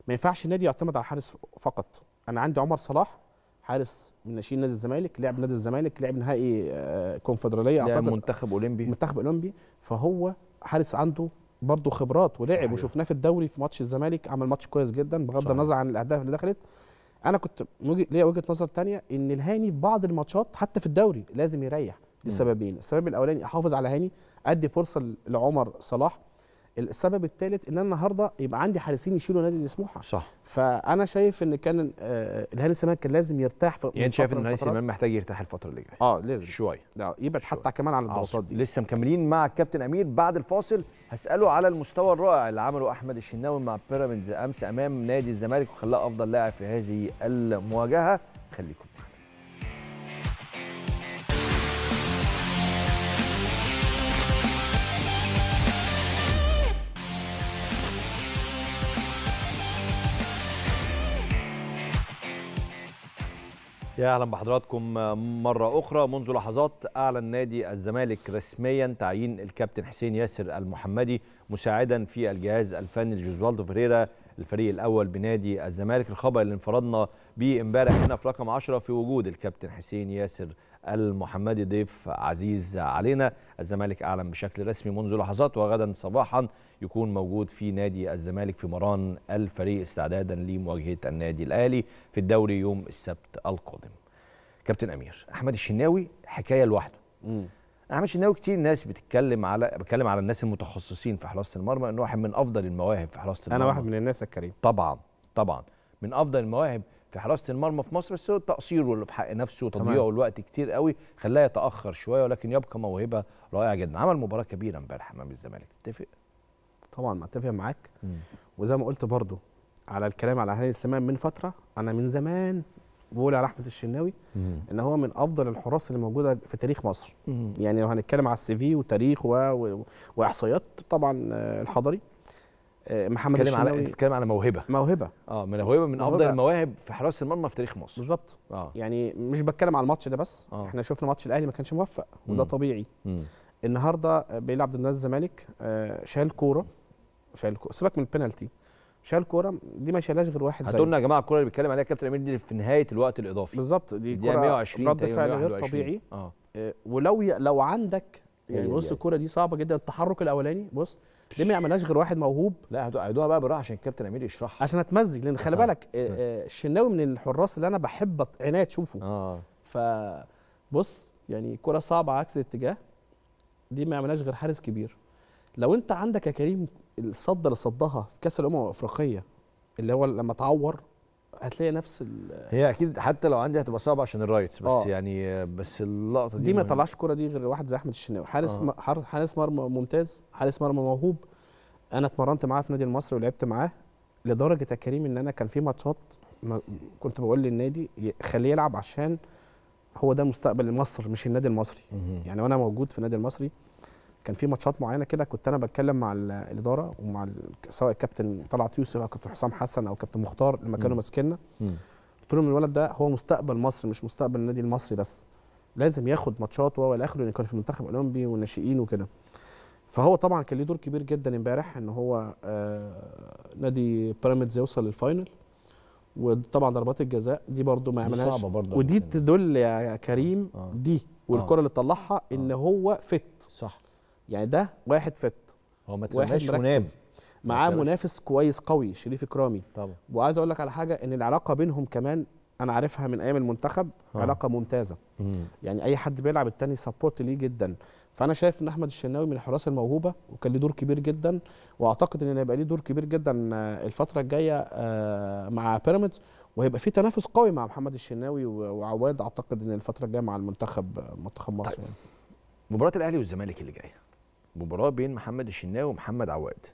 ما ينفعش النادي يعتمد على الحارس فقط. انا عندي عمر صلاح حارس من ناشئين نادي الزمالك، لعب نادي الزمالك، لعب نهائي كونفدراليه اعتقد، منتخب اولمبي منتخب اولمبي فهو حارس عنده برضه خبرات ولعب، وشفناه في الدوري في ماتش الزمالك عمل ماتش كويس جدا بغض النظر عن الاهداف اللي دخلت. انا كنت ليا وجهه نظر ثانيه ان الهاني في بعض الماتشات حتى في الدوري لازم يريح لسببين، السبب الاولاني احافظ على هاني ادي فرصه لعمر صلاح، السبب الثالث ان انا النهارده يبقى عندي حارسين يشيلوا نادي سموحه، صح. فانا شايف ان كان آه الهاني سليمان كان لازم يرتاح في يعني، انت شايف ان الهاني سليمان محتاج يرتاح الفتره اللي جايه؟ اه لازم شويه يبعد حتى كمان عن الضغوطات دي. لسه مكملين مع الكابتن امير بعد الفاصل، هساله على المستوى الرائع اللي عمله احمد الشناوي مع بيراميدز امس امام نادي الزمالك وخلاه افضل لاعب في هذه المواجهه. خليكم يا اهلا بحضراتكم مره اخرى. منذ لحظات اعلن نادي الزمالك رسميا تعيين الكابتن حسين ياسر المحمدي مساعدا في الجهاز الفني لجوزوالدو فيريرا الفريق الاول بنادي الزمالك. الخبر اللي انفردنا بيه امبارح هنا في رقم عشرة في وجود الكابتن حسين ياسر المحمدي ضيف عزيز علينا. الزمالك اعلن بشكل رسمي منذ لحظات وغدا صباحا يكون موجود في نادي الزمالك في مران الفريق استعدادا لمواجهه النادي الاهلي في الدوري يوم السبت القادم. كابتن امير، احمد الشناوي حكايه لوحده. احمد الشناوي كتير ناس بتتكلم على بتكلم على الناس المتخصصين في حراسه المرمى انه واحد من افضل المواهب في حراسه المرمى. انا واحد من الناس يا كريم. طبعا طبعا من افضل المواهب في حراسه المرمى في مصر، بس هو تقصيره اللي في حق نفسه وتضييعه الوقت كتير قوي خلاه يتاخر شويه، ولكن يبقى موهبه رائعه جدا. عمل مباراه كبيره امبارح امام الزمالك، تتفق؟ طبعا متفق معاك. مم. وزي ما قلت برضو على الكلام على هاني سليمان من فتره، انا من زمان بقول على احمد الشناوي مم. ان هو من افضل الحراس اللي موجوده في تاريخ مصر. مم. يعني لو هنتكلم على السي في وتاريخ و... و... واحصائيات طبعا الحضري محمد الشناوي. الكلام على موهبه موهبه اه من موهبه من افضل المواهب في حراسه المرمى في تاريخ مصر بالظبط. آه. يعني مش بتكلم على الماتش ده بس، آه. احنا شفنا ماتش الاهلي ما كانش موفق وده مم. طبيعي. مم. النهارده بيلعب ضد الزمالك، آه شال كوره شال كوره سيبك من البنالتي، شال كوره دي ما شالهاش غير واحد. هتقولنا يا جماعه الكوره اللي بيتكلم عليها كابتن امير دي في نهايه الوقت الاضافي بالظبط، دي كوره رد فعل غير طبيعي. آه. آه ولو ي... لو عندك يعني بص الكوره دي صعبه جدا، التحرك الاولاني بص ليه ما يعملهاش غير واحد موهوب؟ لا هتقعدوها بقى بالراحه عشان الكابتن امير يشرحها عشان اتمزج، لان خلي بالك الشناوي من الحراس اللي انا بحب عينيا تشوفه. اه فبص يعني كرة صعبه عكس الاتجاه دي ما يعملهاش غير حارس كبير. لو انت عندك يا كريم الصد اللي صدها في كاس الامم الافريقيه اللي هو لما اتعور هتلاقي نفس هي اكيد حتى لو عندي هتبقى صعبه عشان الرايتس بس. آه. يعني بس اللقطه دي دي ما طلعش الكوره دي غير واحد زي احمد الشناوي، حارس. آه. حارس مرمى ممتاز، حارس مرمى موهوب. انا اتمرنت معاه في النادي المصري ولعبت معاه لدرجه يا كريم ان انا كان في ماتشات كنت بقول للنادي خليه يلعب عشان هو ده مستقبل مصر مش النادي المصري. مم. يعني وانا موجود في النادي المصري كان في ماتشات معينه كده كنت انا بتكلم مع الاداره ومع سواء الكابتن طلعت يوسف او كابتن حسام حسن او كابتن مختار لما كانوا ماسكيننا، قلت لهم الولد ده هو مستقبل مصر مش مستقبل النادي المصري بس، لازم ياخد ماتشات وهو الى اخره، كان في المنتخب الاولمبي والناشئين وكده. فهو طبعا كان له دور كبير جدا امبارح ان هو آه نادي بيراميدز يوصل للفاينل، وطبعا ضربات الجزاء دي برده ما عملهاش، ودي تدل يا كريم دي والكره اللي طلعها ان هو فت صح، يعني ده واحد فت، هو ما تسماش منافس، معاه منافس كويس قوي شريف كرامي طبعا. وعايز اقول لك على حاجه، ان العلاقه بينهم كمان انا عارفها من ايام المنتخب آه. علاقه ممتازه مم. يعني اي حد بيلعب التاني سبورت ليه جدا. فانا شايف ان احمد الشناوي من الحراس الموهوبه وكان له دور كبير جدا، واعتقد ان هيبقى ليه دور كبير جدا الفتره الجايه مع بيراميدز، وهيبقى في تنافس قوي مع محمد الشناوي وعواد اعتقد ان الفتره الجايه مع المنتخب منتخب مصر. طيب. مباراه الاهلي والزمالك اللي جايه، مباراه بين محمد الشناوي ومحمد عواد،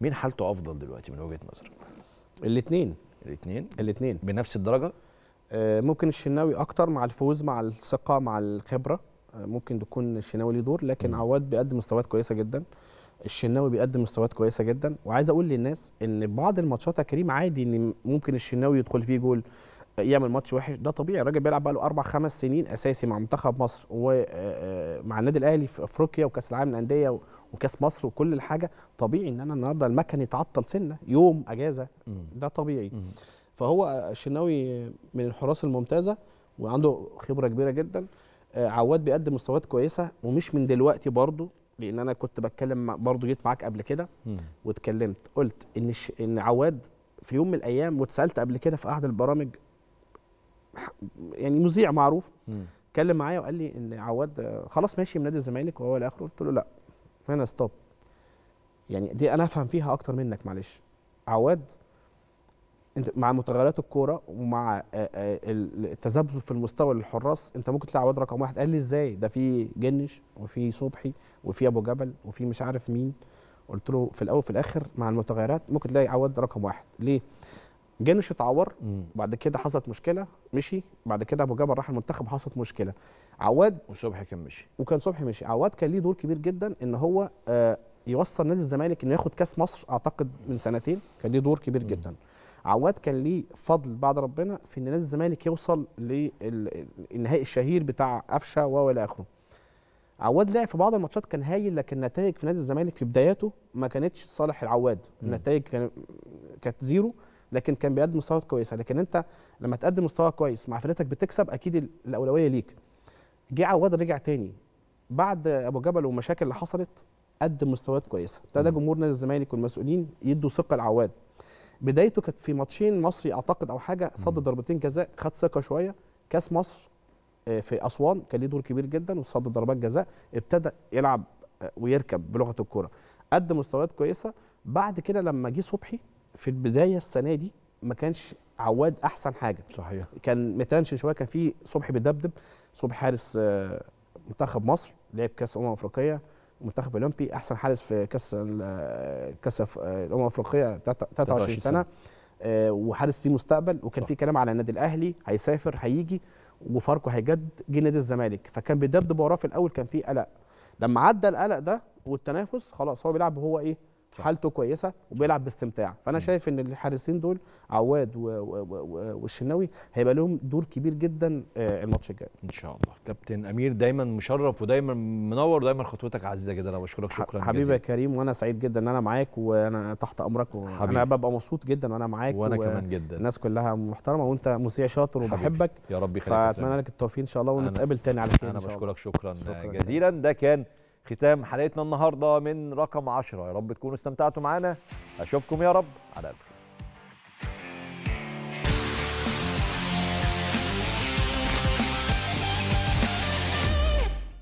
مين حالته افضل دلوقتي من وجهه نظرك؟ الاثنين الاثنين الاثنين بنفس الدرجه. ممكن الشناوي اكتر مع الفوز مع الثقه مع الخبره، ممكن تكون الشناوي ليه دور، لكن عواد بيقدم مستويات كويسه جدا، الشناوي بيقدم مستويات كويسه جدا. وعايز اقول للناس ان بعض الماتشات يا كريم عادي ان ممكن الشناوي يدخل فيه جول، يعمل ماتش وحش، ده طبيعي، الراجل بيلعب بقى له اربع خمس سنين اساسي مع منتخب مصر ومع النادي الاهلي في افريقيا وكاس العالم للانديه وكاس مصر وكل الحاجه، طبيعي ان انا النهارده المكن يتعطل سنه يوم اجازه، ده طبيعي. فهو الشناوي من الحراس الممتازه وعنده خبره كبيره جدا. عواد بيقدم مستويات كويسه ومش من دلوقتي برضه، لان انا كنت بتكلم برضه، جيت معاك قبل كده واتكلمت قلت ان ان عواد في يوم من الايام، واتسالت قبل كده في احد البرامج يعني مذيع معروف اتكلم معايا وقال لي ان عواد خلاص ماشي من نادي الزمالك وهو الى اخره، قلت له لا هنا ستوب، يعني دي انا افهم فيها اكتر منك معلش. عواد انت مع متغيرات الكوره ومع التذبذب في المستوى للحراس انت ممكن تلاعب عواد رقم واحد. قال لي ازاي؟ ده في جنش وفي صبحي وفي ابو جبل وفي مش عارف مين. قلت له في الاول في الاخر مع المتغيرات ممكن تلاقي عواد رقم واحد. ليه؟ جنش اتعور وبعد كده حصلت مشكله مشي، بعد كده ابو جبل راح المنتخب حصلت مشكله، عواد وصبحي كان مشي وكان صبحي مشي. عواد كان ليه دور كبير جدا ان هو آه يوصل نادي الزمالك انه ياخد كاس مصر اعتقد من سنتين، كان ليه دور كبير جدا. مم. عواد كان ليه فضل بعد ربنا في ان نادي الزمالك يوصل للنهائي الشهير بتاع قفشه والى اخره. عواد لعب في بعض الماتشات كان هايل، لكن النتائج في نادي الزمالك في بداياته ما كانتش صالح العواد، النتائج كانت زيرو، لكن كان بيقدم مستويات كويسه. لكن انت لما تقدم مستوى كويس مع فرقتك بتكسب اكيد الاولويه ليك. جه عواد رجع تاني بعد ابو جبل والمشاكل اللي حصلت، قدم مستويات كويسه، ابتدى جمهور نادي الزمالك والمسؤولين يدوا ثقه لعواد. بدايته كانت في ماتشين مصري اعتقد او حاجه، صد ضربتين جزاء خد ثقه شويه. كاس مصر في اسوان كان ليه دور كبير جدا وصد ضربات جزاء، ابتدى يلعب ويركب بلغه الكوره، قدم مستويات كويسه. بعد كده لما جه صبحي في البدايه السنه دي ما كانش عواد احسن حاجه صحيح، كان متنشن شويه، كان في صبحي بيدبدب. صبحي حارس منتخب مصر، لعب كاس امم افريقيه، منتخب اولمبي، احسن حارس في كاس كاس الامم الافريقيه ثلاثة وعشرين سنه، وحارس ليه مستقبل، وكان في كلام على النادي الاهلي هيسافر هيجي وفاركو هيجدد، جه نادي الزمالك فكان بيدبدب وراه في الاول، كان في قلق. لما عدى القلق ده والتنافس خلاص هو بيلعب هو ايه حالته كويسه وبيلعب باستمتاع. فانا شايف ان الحارسين دول عواد والشناوي هيبقى لهم دور كبير جدا الماتش الجاي ان شاء الله. كابتن امير دايما مشرف ودايما منور، ودايما خطوتك عزيزه جدا، انا بشكرك شكرا جزيلا حبيبي يا كريم، وانا سعيد جدا ان انا معاك، وانا تحت امرك، وانا ببقى مبسوط جدا وانا معاك، وانا و... كمان جدا الناس كلها محترمه، وانت مذيع شاطر وبحبك يا رب يخليك، فاتمنى لك التوفيق ان شاء الله ونتقابل تاني على خير. انا بشكرك شكرا, شكرا جزيلا. ده كان ختام حلقتنا النهارده من رقم عشرة، يا رب تكونوا استمتعتوا معانا، اشوفكم يا رب على الف